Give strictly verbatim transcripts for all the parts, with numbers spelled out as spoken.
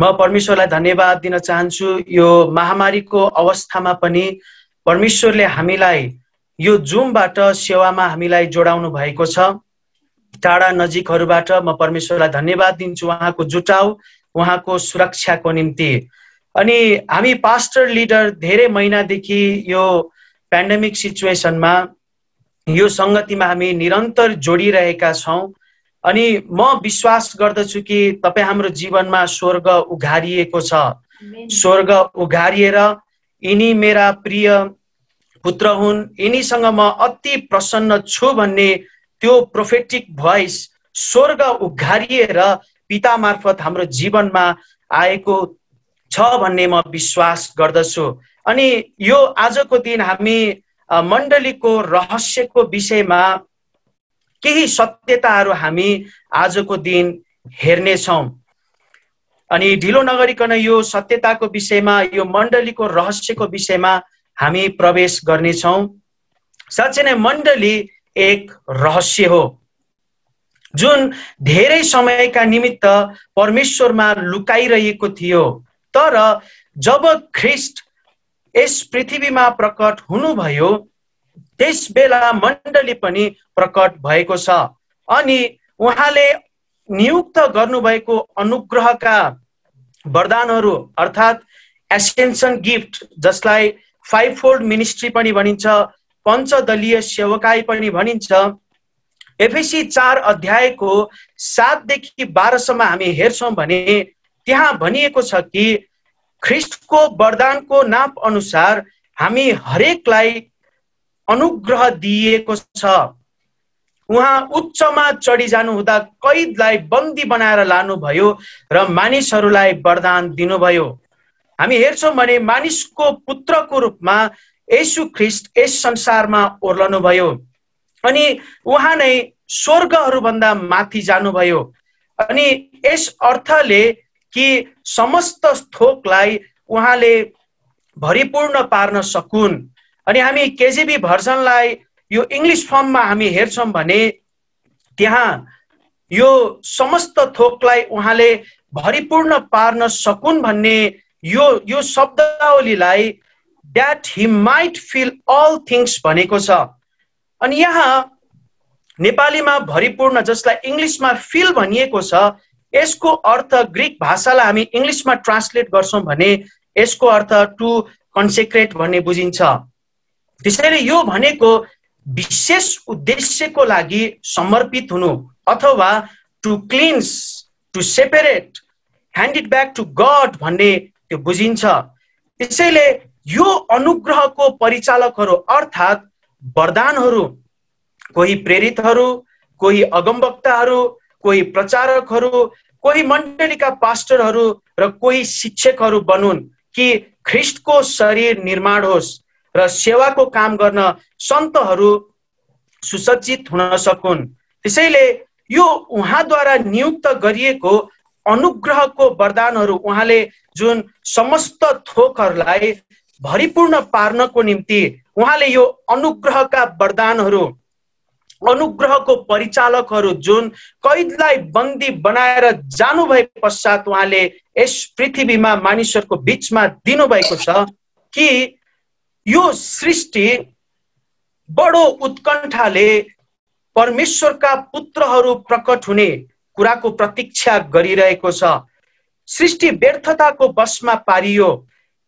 म परमेश्वरलाई धन्यवाद दिन चाहन्छु। यो महामारीको अवस्थामा पनि परमेश्वरले हामीलाई यो जुमबाट सेवामा हामीलाई जोडाउनु भएको छ। टाढा नजिकहरूबाट म परमेश्वरलाई धन्यवाद दिन्छु उहाँको जुटाउ, उहाँको सुरक्षाको निम्ति। अनि हामी पास्टर लिडर धेरै महिनादेखि यो पेन्डेमिक सिचुएसनमा, यो संगतिमा हामी निरन्तर जोडिरहेका छौँ। अनि म विश्वास गर्दछु कि तपाईँ हाम्रो जीवनमा स्वर्ग उघारिएको छ। स्वर्ग उघारिएर यिनी मेरा प्रिय पुत्र हुन्, यिनीसँग म अति प्रसन्न छु भन्ने त्यो प्रोफेटिक भोइस स्वर्ग उघारिएर पिता मार्फत हाम्रो जीवनमा आएको छ भन्ने म विश्वास गर्दछु। अनि यो आजको दिन हामी मण्डलीको रहस्यको विषयमा केही सत्यताहरू हामी आजको दिन हेर्नेछौँ। अनि ढिलो नगरिकन यो सत्यताको विषयमा, यो मण्डलीको रहस्यको विषयमा हामी प्रवेश गर्नेछौँ। साँच्चै नै मण्डली एक रहस्य हो जुन धेरै समयका निमित्त परमेश्वरमा लुकाइरहेको थियो, तर जब ख्रिस्ट यस पृथ्वीमा प्रकट हुनुभयो त्यस बेला मण्डली पनि प्रकट भएको छ। अनि उहाँले नियुक्त गर्नुभएको अनुग्रहका वरदानहरू अर्थात् एसेन्सन गिफ्ट, जसलाई फाइभ फोल्ड मिनिस्ट्री पनि भनिन्छ, पञ्चदलीय सेवकाई पनि भनिन्छ, एफिसी चार अध्यायको सातदेखि बाह्रसम्म हामी हेर्छौँ भने त्यहाँ भनिएको छ कि ख्रिस्टको वरदानको नाप अनुसार हामी हरेकलाई अनुग्रह दिएको छ। उहाँ उच्चमा चढी जानुहुँदा कैदलाई बन्दी बनाएर लानुभयो र मानिसहरूलाई वरदान दिनुभयो। हामी हेर्छौँ भने मानिसको पुत्रको रूपमा येशू ख्रिस्ट यस संसारमा ओर्लनुभयो अनि उहाँ नै स्वर्गहरूभन्दा माथि जानुभयो। अनि यस अर्थले कि समस्त थोकलाई उहाँले भरिपूर्ण पार्न सकुन्। अनि हामी केजीबी भर्जनलाई यो इङ्ग्लिस फर्ममा हामी हेर्छौँ भने त्यहाँ यो समस्त थोकलाई उहाँले भरिपूर्ण पार्न सकुन् भन्ने यो यो शब्दावलीलाई that he might fill all things भनेको छ। अनि यहाँ नेपालीमा भरिपूर्ण, जसलाई इङ्ग्लिसमा फिल भनिएको छ, यसको अर्थ ग्रिक भाषालाई हामी इङ्ग्लिसमा ट्रान्सलेट गर्छौँ भने यसको अर्थ टु कन्सेक्रेट भन्ने बुझिन्छ। त्यसैले यो भनेको विशेष उद्देश्यको लागि समर्पित हुनु अथवा to cleanse, to separate, hand it back to God भन्ने त्यो बुझिन्छ। त्यसैले यो अनुग्रहको परिचालकहरू अर्थात् वरदानहरू, कोही प्रेरितहरू, कोही अगमवक्ताहरू, कोही प्रचारकहरू, कोही मण्डलीका पास्टरहरू र कोही शिक्षकहरू बनुन् कि ख्रिस्टको शरीर निर्माण होस् र सेवाको काम गर्न सन्तहरू सुसज्जित हुन सकुन्। त्यसैले यो उहाँद्वारा नियुक्त गरिएको अनुग्रहको वरदानहरू, उहाँले जुन समस्त थोकहरूलाई भरिपूर्ण पार्नको निम्ति उहाँले यो अनुग्रहका वरदानहरू, अनुग्रहको परिचालकहरू जुन कैदलाई बन्दी बनाएर जानुभए पश्चात उहाँले यस पृथ्वीमा मानिसहरूको बिचमा दिनुभएको छ कि यो सृष्टि बडो उत्कण्ठाले परमेश्वरका पुत्रहरू प्रकट हुने कुराको प्रतीक्षा गरिरहेको छ। सृष्टि व्यर्थताको वशमा पारियो,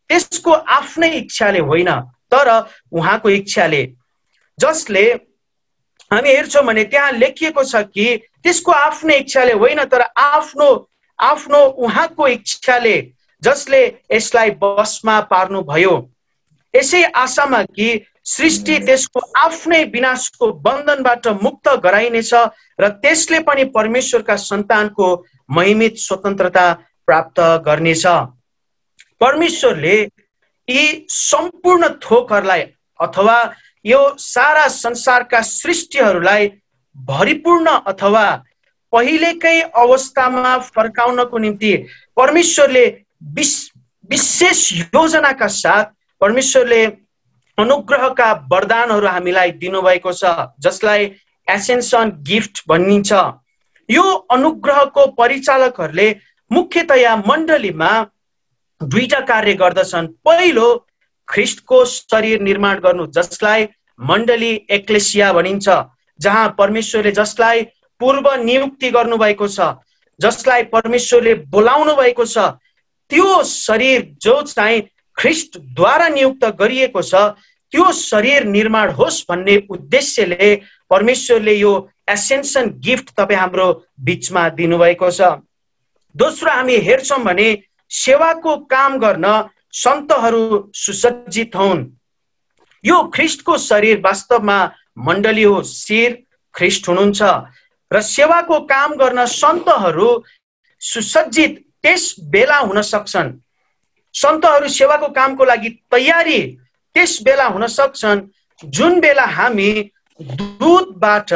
त्यसको आफ्नै इच्छाले होइन तर उहाँको इच्छाले, जसले हामी हेर्छौँ भने त्यहाँ लेखिएको छ कि त्यसको आफ्नै इच्छाले होइन तर आफ्नो आफ्नो उहाँको इच्छाले, जसले यसलाई वशमा पार्नुभयो। यसै आशामा कि सृष्टि त्यसको आफ्नै विनाशको बन्धनबाट मुक्त गराइनेछ र त्यसले पनि परमेश्वरका सन्तानको महिमित स्वतन्त्रता प्राप्त गर्नेछ। परमेश्वरले यी सम्पूर्ण थोकहरूलाई अथवा यो सारा संसारका सृष्टिहरूलाई भरिपूर्ण अथवा पहिलेकै अवस्थामा फर्काउनको निम्ति परमेश्वरले विशेष योजनाका साथ परमेश्वरले अनुग्रहका वरदानहरू हामीलाई दिनुभएको छ, जसलाई एसेन्सन गिफ्ट भनिन्छ। यो अनुग्रहको परिचालकहरूले मुख्यतया मण्डलीमा दुईटा कार्य गर्दछन्। पहिलो ख्रीष्टको शरीर निर्माण गर्नु, जसलाई मण्डली एक्लेसिया भनिन्छ, जहाँ परमेश्वरले जसलाई पूर्व नियुक्ति गर्नु भएको छ, जसलाई परमेश्वरले बोलाउनु भएको छ, त्यो शरीर जो चाहिँ ख्रीष्टद्वारा नियुक्त गरिएको छ त्यो शरीर निर्माण होस् भन्ने उद्देश्यले परमेश्वरले यो एसेन्सन गिफ्ट तपाईं हाम्रो बीचमा दिनुभएको छ। दोस्रो हामी हेर्छौँ भने सेवाको काम गर्न सन्तहरू सुसज्जित हुन्। यो ख्रीष्टको शरीर वास्तवमा मण्डली हो, शिर ख्रीष्ट हुनुहुन्छ र सेवाको काम गर्न सन्तहरू सुसज्जित त्यस बेला हुन सक्छन्। सन्तहरू सेवाको कामको लागि तयारी त्यस बेला हुन सक्छन् जुन बेला हामी दूधबाट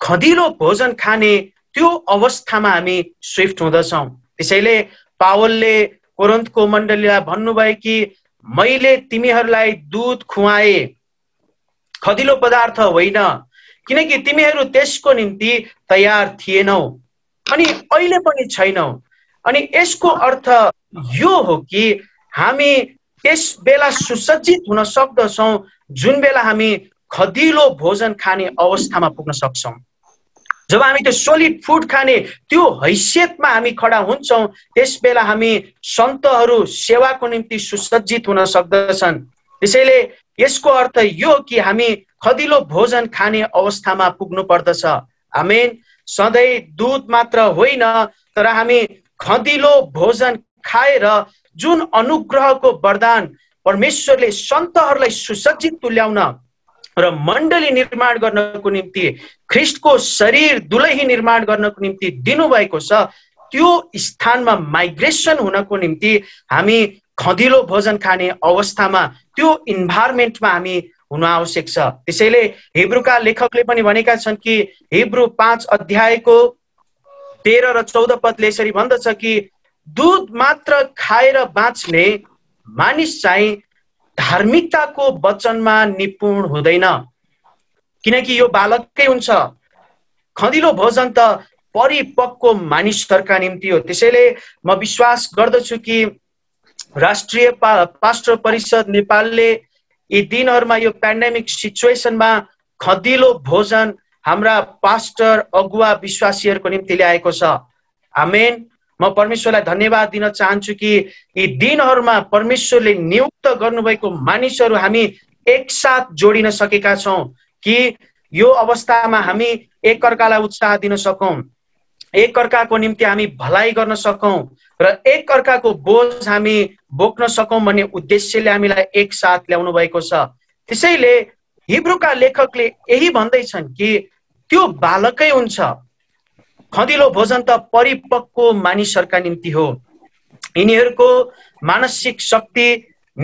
खदिलो भोजन खाने त्यो अवस्थामा हामी स्विफ्ट हुँदछौँ। त्यसैले पावलले कोरिन्थको मण्डलीलाई भन्नुभयो कि मैले तिमीहरूलाई दूध खुवाए, खदिलो पदार्थ होइन, किनकि तिमीहरू त्यसको निम्ति तयार थिएनौ अनि अहिले पनि छैनौ। अनि यसको अर्थ यो हो कि हामी त्यस बेला सुसज्जित हुन सक्दछौँ जुन बेला हामी खदिलो भोजन खाने अवस्थामा पुग्न सक्छौँ। जब हामी त्यो सोलिड फुड खाने त्यो हैसियतमा हामी खडा हुन्छौँ त्यस बेला हामी सन्तहरू सेवाको निम्ति सुसज्जित हुन सक्दछन्। त्यसैले यसको अर्थ यो कि हामी खदिलो भोजन खाने अवस्थामा पुग्नु पर्दछ। आमेन। सधैँ दूध मात्र होइन तर हामी खदिलो भोजन खाएर जुन अनुग्रहको वरदान परमेश्वरले सन्तहरूलाई सुसज्जित तुल्याउन र मण्डली निर्माण गर्नको निम्ति ख्रीष्टको शरीर दुलही निर्माण गर्नको निम्ति दिनुभएको छ त्यो स्थानमा माइग्रेसन हुनको निम्ति हामी खदिलो भोजन खाने अवस्थामा त्यो इन्भाइरोमेन्टमा हामी हुन आवश्यक छ। त्यसैले हिब्रूका लेखकले पनि भनेका छन् कि हिब्रू पाँच अध्यायको तेह्र र चौध पदले यसरी भन्दछ कि दूध मात्र खाएर बाँच्ने मानिस चाहिँ धार्मिकताको वचनमा निपुण हुँदैन, किनकि यो बालकै हुन्छ। खदिलो भोजन त परिपक्व मानिसहरूका निम्ति हो। त्यसैले म विश्वास गर्दछु कि राष्ट्रिय पा, पास्टर परिषद नेपालले यी दिनहरूमा यो पेन्डेमिक सिचुएसनमा खदिलो भोजन हाम्रा पास्टर अगुवा विश्वासीहरूको निम्ति ल्याएको छ। आमेन। म परमेश्वरलाई धन्यवाद दिन चाहन्छु कि यी दिनहरूमा परमेश्वरले नियुक्त गर्नुभएको मानिसहरू हामी एकसाथ जोडिन सकेका छौँ कि यो अवस्थामा हामी एकअर्कालाई उत्साह दिन सकौँ, एकअर्काको निम्ति हामी भलाइ गर्न सकौँ र एकअर्काको बोझ हामी बोक्न सकौँ भन्ने उद्देश्यले हामीलाई एकसाथ ल्याउनु भएको छ। त्यसैले हिब्रूका लेखकले यही भन्दैछन् कि त्यो बालकै हुन्छ, खदिलो भोजन त परिपक्व मानिसहरूका निम्ति हो। यिनीहरूको मानसिक शक्ति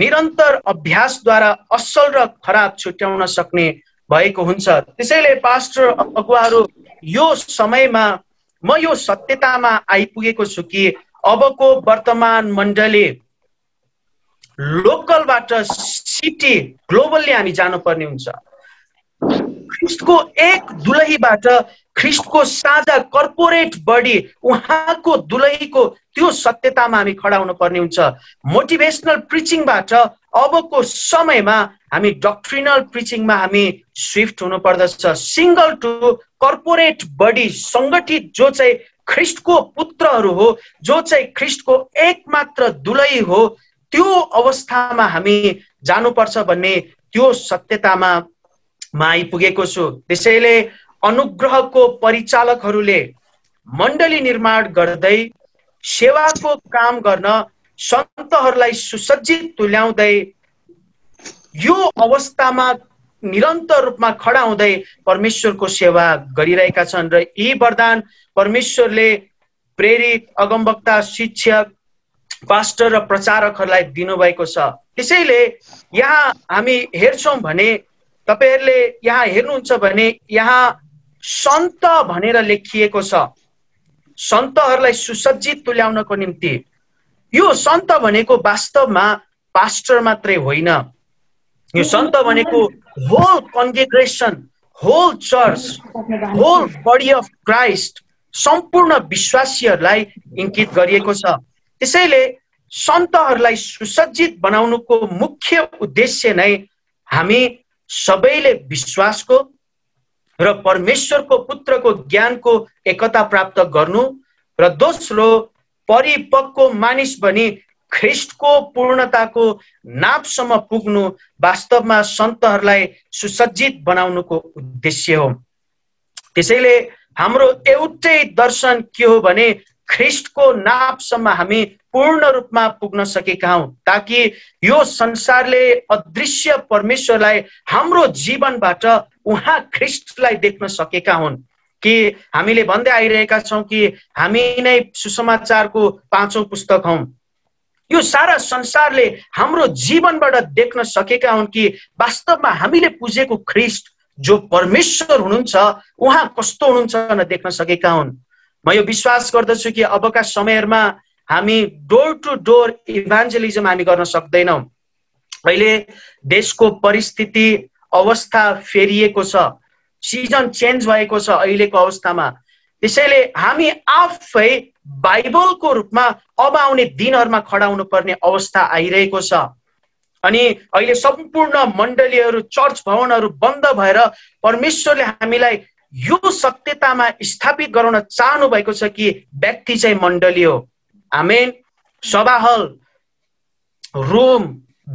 निरन्तर अभ्यासद्वारा असल र खराब छुट्याउन सक्ने भएको हुन्छ। त्यसैले पास्टर अगुवाहरू यो समयमा म यो सत्यतामा आइपुगेको छु कि अबको वर्तमान मण्डली लोकलबाट सिटी ग्लोबलले हामी जानुपर्ने हुन्छ। ख्रीष्टको एक दुलहीबाट ख्रीष्टको साझा कर्पोरेट बडी उहाँको दुलहीको त्यो सत्यतामा हामी खडा हुनुपर्ने हुन्छ। मोटिभेसनल प्रिचिङबाट अबको समयमा हामी डक्ट्रिनल प्रिचिङमा हामी स्विफ्ट हुनुपर्दछ। सिङ्गल टु कर्पोरेट बडी, सङ्गठित जो चाहिँ ख्रीष्टको पुत्रहरू हो, जो चाहिँ ख्रीष्टको एकमात्र दुलही हो, त्यो अवस्थामा हामी जानुपर्छ भन्ने त्यो सत्यतामा म आइपुगेको छु। त्यसैले अनुग्रहको परिचालकहरूले मण्डली निर्माण गर्दै सेवाको काम गर्न सन्तहरूलाई सुसज्जित तुल्याउँदै यो अवस्थामा निरन्तर रूपमा खडा हुँदै परमेश्वरको सेवा गरिरहेका छन् र यी वरदान परमेश्वरले प्रेरित, अगमवक्ता, शिक्षक, पास्टर र प्रचारकहरूलाई दिनुभएको छ। त्यसैले यहाँ हामी हेर्छौँ भने तपाईहरूले यहाँ हेर्नुहुन्छ भने यहाँ सन्त भनेर लेखिएको छ, सन्तहरूलाई सुसज्जित तुल्याउनको निम्ति। यो सन्त भनेको वास्तवमा पास्टर मात्रै होइन, यो सन्त भनेको whole congregation, whole church, whole body of Christ सम्पूर्ण विश्वासीहरूलाई इङ्कित गरिएको छ। त्यसैले सन्तहरूलाई सुसज्जित बनाउनुको मुख्य उद्देश्य नै हामी सबैले विश्वासको र परमेश्वरको पुत्रको ज्ञानको एकता प्राप्त गर्नु र दोस्रो परिपक्व मानिस बनी ख्रिस्टको पूर्णताको नापसम्म पुग्नु वास्तवमा सन्तहरूलाई सुसज्जित बनाउनुको उद्देश्य हो। त्यसैले हाम्रो एउटै दर्शन के हो भने ख्रिस्टको नापसम्म हामी पूर्ण रूपमा पुग्न सकेका हौं, ताकि यो संसारले अदृश्य परमेश्वरलाई हाम्रो जीवनबाट उहाँ ख्रिस्टलाई देख्न सकेका हुन्। कि हामीले भन्दै आइरहेका छौं कि हामी नै सुसमाचारको पाँचौं पुस्तक हौं। यो सारा संसारले हाम्रो जीवनबाट देख्न सकेका हुन् कि वास्तवमा हामीले पूजेको ख्रिस्ट जो परमेश्वर हुनुहुन्छ उहाँ कस्तो हुनुहुन्छ न देख्न सकेका हुन्। म यो विश्वास गर्दछु कि अबका समयहरुमा हामी डोर टु डोर इभान्जेलिजम हामी गर्न सक्दैनौं। अहिले देशको परिस्थिति अवस्था फेरिएको छ, सिजन चेन्ज भएको छ अहिलेको अवस्थामा। त्यसैले हामी आफै बाइबलको रूपमा अब आउने दिनहरुमा खडा हुनुपर्ने अवस्था आइरहेको छ। अनि अहिले सम्पूर्ण मण्डलीहरु चर्च भवनहरु बन्द भएर परमेश्वरले हामीलाई यो सत्यतामा स्थापित गराउन चाहनु भएको छ कि व्यक्ति चाहिँ मण्डली हो। आमेन। सभा हल, रुम,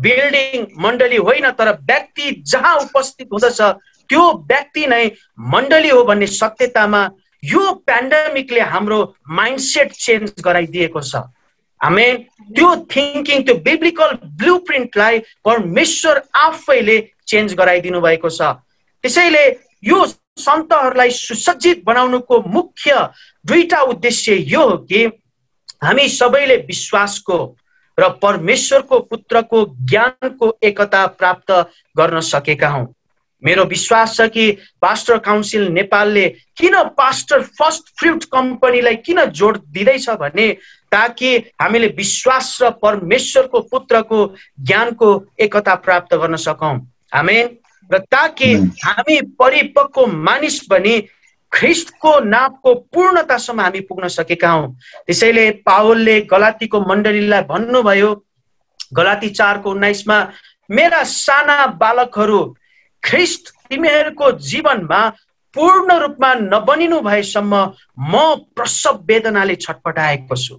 बिल्डिङ मण्डली होइन, तर व्यक्ति जहाँ उपस्थित हुँदछ त्यो व्यक्ति नै मण्डली हो भन्ने सत्यतामा यो प्यान्डेमिकले हाम्रो माइन्डसेट चेन्ज गराइदिएको छ। आमेन। त्यो थिङ्किङ, त्यो बिब्लिकल ब्लू प्रिन्टलाई परमेश्वर आफैले चेन्ज गराइदिनु भएको छ। त्यसैले यो सन्तहरूलाई सुसज्जित बनाउनुको मुख्य दुईटा उद्देश्य यो हो कि हामी सबैले विश्वासको र परमेश्वरको पुत्रको ज्ञानको एकता प्राप्त गर्न सकेका हौं। मेरो विश्वास छ कि पास्टर काउन्सिल नेपालले किन पास्टर फर्स्ट फ्रुट कम्पनीलाई किन जोड दिँदैछ भने ताकि हामीले विश्वास र परमेश्वरको पुत्रको ज्ञानको एकता प्राप्त गर्न सकौं। आमेन। र ताकि हामी परिपक्व मानिस बनी ख्रिस्टको नापको पूर्णतासम्म हामी पुग्न सकेका हौं। त्यसैले पावलले गलातीको मण्डलीलाई भन्नुभयो गलाती चारको उन्नाइसमा, मेरा साना बालकहरू ख्रिस्ट तिमीहरूको जीवनमा पूर्ण रूपमा नबनिनु भएसम्म म प्रसव वेदनाले छटपटाएको छु।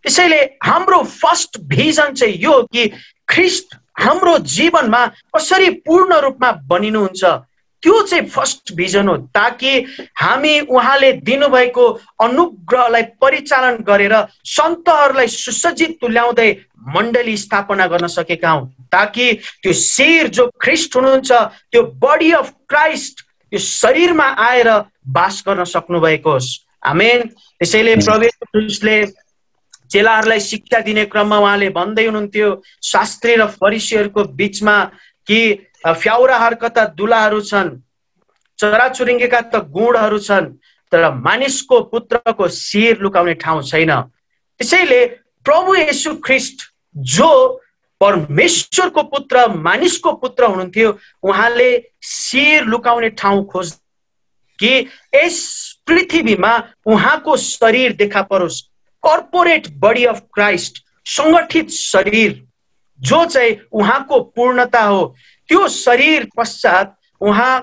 त्यसैले हाम्रो फर्स्ट भिजन चाहिँ यो कि ख्रिस्ट हाम्रो जीवनमा कसरी पूर्ण रूपमा बनिनुहुन्छ त्यो चाहिँ फर्स्ट भिजन हो, ताकि हामी उहाँले दिनुभएको अनुग्रहलाई परिचालन गरेर सन्तहरूलाई सुसज्जित तुल्याउँदै मण्डली स्थापना गर्न सकेका हौं। ताकि त्यो शिर जो ख्रिस्ट हुनुहुन्छ त्यो बडी अफ क्राइस्ट यो शरीरमा आएर बास गर्न सक्नु भएको होस्। आमेन। त्यसैले प्रभु येशूले चेलाहरूलाई शिक्षा दिने क्रममा उहाँले भन्दै हुनुहुन्थ्यो शास्त्री र फरिसीहरूको बीचमा कि फ्याउरा हरकता दुलाहरू छन्, चराचुरुङ्गीका त गुणहरू छन्, तर मानिसको पुत्रको शिर लुकाउने ठाउँ छैन। त्यसैले प्रभु येशू ख्रिस्ट जो परमेश्वरको पुत्र मानिसको पुत्र हुनुहुन्थ्यो उहाँले शिर लुकाउने ठाउँ खोज कि यस पृथ्वीमा उहाँको शरीर देखा परोस्। कर्पोरेट बडी अफ क्राइस्ट संगठित शरीर जो चाहिँ उहाँको पूर्णता हो, त्यो शरीर पश्चात उहाँ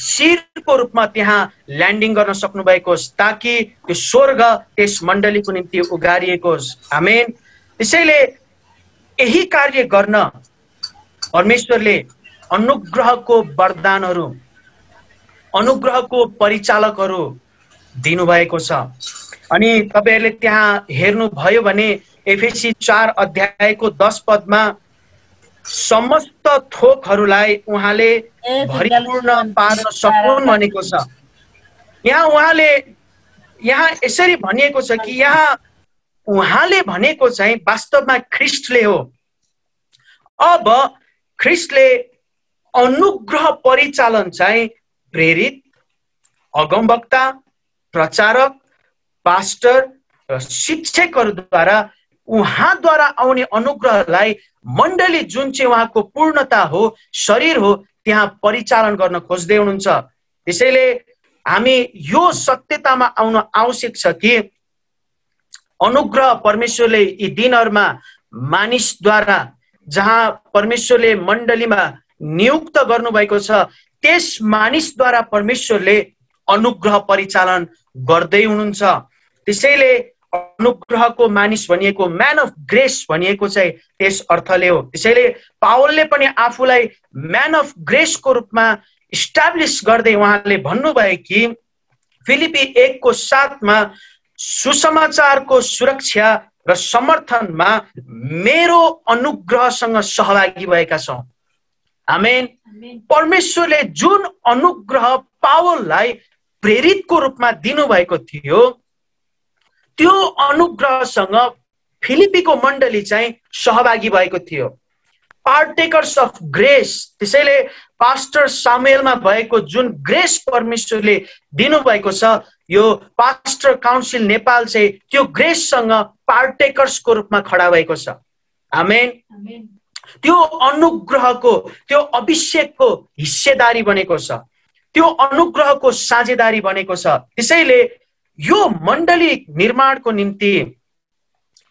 शिरको रूपमा त्यहाँ ल्यान्डिङ गर्न सक्नु भएको होस्, ताकि त्यो स्वर्ग त्यस मण्डलीको निम्ति उगारिएको होस्। आमेन। त्यसैले यही कार्य गर्न परमेश्वरले अनुग्रहको वरदानहरू, अनुग्रहको परिचालकहरू दिनुभएको छ। अनि तपाईहरुले त्यहाँ हेर्नुभयो भने एफिसी चार अध्यायको दस पदमा समस्त थोकहरूलाई उहाँले भरिपूर्ण पार्न सकुन् भनेको छ। यहाँ उहाँले यहाँ यसरी भनिएको छ कि यहाँ उहाँले भनेको चाहिँ वास्तवमा ख्रिस्टले हो। अब ख्रिस्टले अनुग्रह परिचालन चाहिँ प्रेरित, अगमवक्ता, प्रचारक, पास्टर र शिक्षकहरूद्वारा उहाँद्वारा आउने अनुग्रहलाई मण्डली जुन चाहिँ उहाँको पूर्णता हो, शरीर हो, त्यहाँ परिचालन गर्न खोज्दै हुनुहुन्छ। त्यसैले हामी यो सत्यतामा आउन आवश्यक छ कि अनुग्रह परमेश्वरले यी दिनहरुमा मानिसद्वारा जहाँ परमेश्वरले मण्डलीमा नियुक्त गर्नु भएको छ त्यस मानिसद्वारा परमेश्वरले अनुग्रह परिचालन गर्दै हुनुहुन्छ। त्यसैले अनुग्रहको मानिस भनिएको म्यान अफ ग्रेस भनिएको चाहिँ त्यस अर्थले हो। त्यसैले पावलले पनि आफूलाई म्यान अफ ग्रेसको रूपमा इस्टाब्लिश गर्दै उहाँले भन्नुभयो कि फिलिपी एक को साथमा सुसमाचारको सुरक्षा र समर्थनमा मेरो अनुग्रहसँग सहभागी भएका छौं। आमेन। परमेश्वरले जुन अनुग्रह पावललाई प्रेरितको रूपमा दिनुभएको थियो त्यो अनुग्रहसँग फिलिपीको मण्डली चाहिँ सहभागी भएको थियो। Partakers of grace. त्यसैले पास्टर सामुएलमा भएको जुन ग्रेस परमेश्वरले दिनुभएको छ यो पास्टर काउन्सिल नेपाल चाहिँ त्यो ग्रेससँग पार्टेकर्सको रूपमा खडा भएको छ। आमेन। त्यो अनुग्रहको त्यो अभिषेकको हिस्सेदारी बनेको छ, त्यो अनुग्रहको साझेदारी बनेको छ। त्यसैले यो मण्डली निर्माणको निम्ति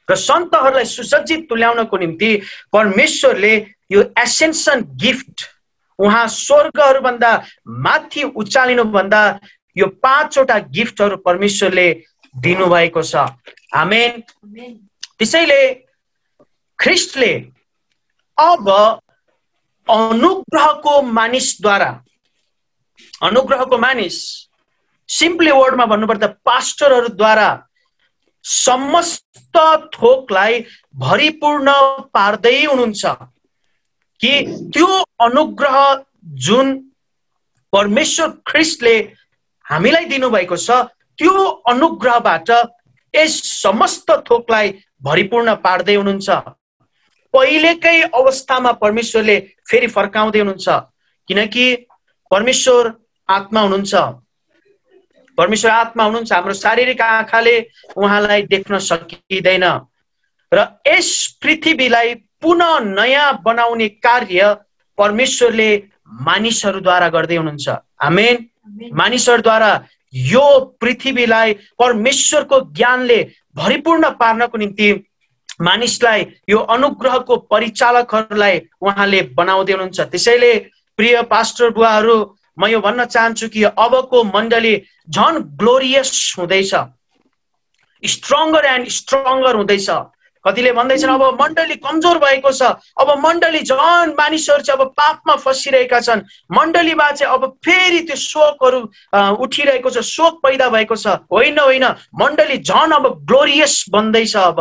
र सन्तहरूलाई सुसज्जित तुल्याउनको निम्ति परमेश्वरले यो एसेन्सन गिफ्ट उहाँ स्वर्गहरूभन्दा माथि उचालिनुभन्दा यो पाँचवटा गिफ्टहरू परमेश्वरले दिनुभएको छ। आमेन। त्यसैले ख्रिस्टले अब अनुग्रहको मानिसद्वारा अनुग्रहको मानिस सिम्पली वर्डमा भन्नुपर्दा पास्टरहरूद्वारा समस्त थोकलाई भरिपूर्ण पार्दै हुनुहुन्छ कि त्यो अनुग्रह जुन परमेश्वर ख्रिस्टले हामीलाई दिनुभएको छ त्यो अनुग्रहबाट यस समस्त थोकलाई भरिपूर्ण पार्दै हुनुहुन्छ। पहिलेकै अवस्थामा परमेश्वरले फेरि फर्काउँदै हुनुहुन्छ किनकि परमेश्वर आत्मा हुनुहुन्छ। परमेश्वर आत्मा हुनुहुन्छ। हाम्रो शारीरिक आँखाले उहाँलाई देख्न सकिँदैन र यस पृथ्वीलाई पुनः नयाँ बनाउने कार्य परमेश्वरले मानिसहरूद्वारा गर्दै हुनुहुन्छ। आमेन। मानिसहरूद्वारा यो पृथ्वीलाई परमेश्वरको ज्ञानले भरिपूर्ण पार्नको निम्ति मानिसलाई यो अनुग्रहको परिचालकहरूलाई उहाँले बनाउँदै हुनुहुन्छ। त्यसैले प्रिय पास्टर बुवाहरू म यो भन्न चाहन्छु कि अबको मण्डली झन ग्लोरियस हुँदैछ, स्ट्रङ्गर एन्ड स्ट्रङ्गर हुँदैछ। कतिले भन्दैछन् अब मण्डली कमजोर भएको छ, अब मण्डली झन मानिसहरू चाहिँ अब पापमा फसिरहेका छन्, मण्डलीमा चाहिँ अब फेरि त्यो शोकहरू उठिरहेको छ, शोक पैदा भएको छ। होइन होइन, मण्डली झन अब ग्लोरियस बन्दैछ अब।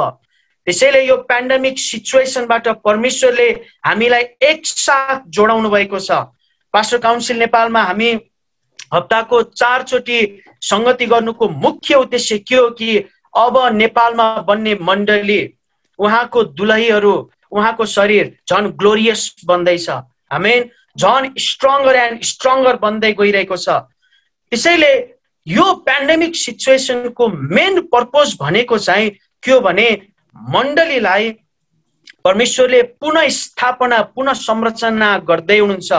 त्यसैले यो पेन्डेमिक सिचुएसनबाट परमेश्वरले हामीलाई एकसाथ जोडाउनु भएको छ। पास्टर काउन्सिल नेपालमा हामी हप्ताको चारचोटि संगति गर्नुको मुख्य उद्देश्य के हो कि अब नेपालमा बन्ने मण्डली उहाँको दुलहीहरू उहाँको शरीर झन ग्लोरियस बन्दैछ। आमेन। झन स्ट्रङ्गर एन्ड स्ट्रङ्गर बन्दै गइरहेको छ। त्यसैले यो पेन्डेमिक सिचुएसनको मेन पर्पोज भनेको चाहिँ के हो भने मण्डलीलाई परमेश्वरले पुनः स्थापना पुनः संरचना गर्दै हुनुहुन्छ,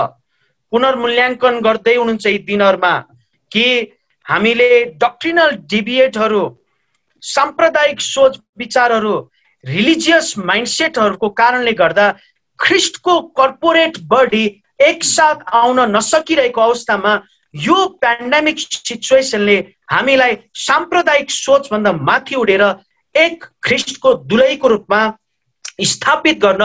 पुनर्मूल्याङ्कन गर्दै हुनुहुन्छ यी दिनहरूमा कि हामीले डक्ट्रिनल डिभिएटहरू साम्प्रदायिक सोच विचारहरू रिलिजियस माइन्डसेटहरूको कारणले गर्दा ख्रिस्टको कर्पोरेट बडी एकसाथ आउन नसकिरहेको अवस्थामा यो पेन्डेमिक सिचुएसनले हामीलाई साम्प्रदायिक सोचभन्दा माथि उडेर एक ख्रिस्टको दुलहीको रूपमा स्थापित गर्न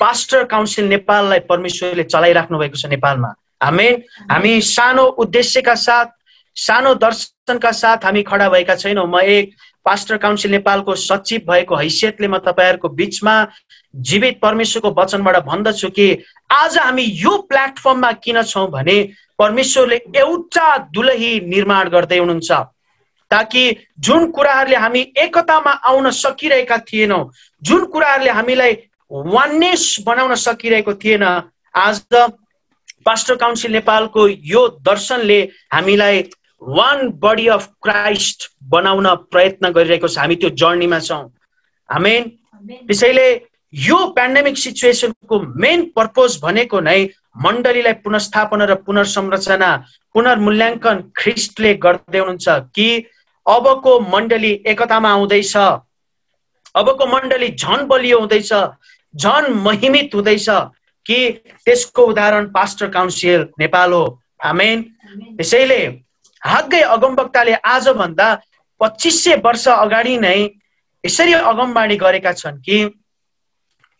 पास्टर काउन्सिल नेपाललाई परमेश्वरले चलाइराख्नु भएको छ नेपालमा। आमेन। हामी सानो उद्देश्यका साथ सानो दर्शनका साथ हामी खडा भएका छैनौँ। म एक पास्टर काउन्सिल नेपालको सचिव भएको हैसियतले म तपाईँहरूको बिचमा जीवित परमेश्वरको वचनबाट भन्दछु कि आज हामी यो प्लेटफर्ममा किन छौँ भने परमेश्वरले एउटा दुलही निर्माण गर्दै हुनुहुन्छ ताकि जुन कुराहरूले हामी एकतामा आउन सकिरहेका थिएनौँ, जुन कुराहरूले हामीलाई वाननेस बनाउन सकिरहेको थिएन, आज पास्टर काउन्सिल नेपालको यो दर्शनले हामीलाई वान बडी अफ क्राइस्ट बनाउन प्रयत्न गरिरहेको छ। हामी त्यो जर्नीमा छौँ। आमेन। त्यसैले यो पेन्डेमिक सिचुएसनको मेन पर्पोज भनेको नै मण्डलीलाई पुनर्स्थापना र पुनर्संरचना पुनर्मूल्याङ्कन ख्रिस्टले गर्दै हुनुहुन्छ कि अबको मण्डली एकतामा आउँदैछ, अबको मण्डली झन बलियो हुँदैछ, झन महिमित हुँदैछ कि त्यसको उदाहरण पास्टर काउन्सिल नेपाल हो। आमेन। त्यसैले हाग्गै अगमवक्ताले आजभन्दा पच्चीस सय वर्ष अगाडि नै यसरी अगमवाणी गरेका छन् कि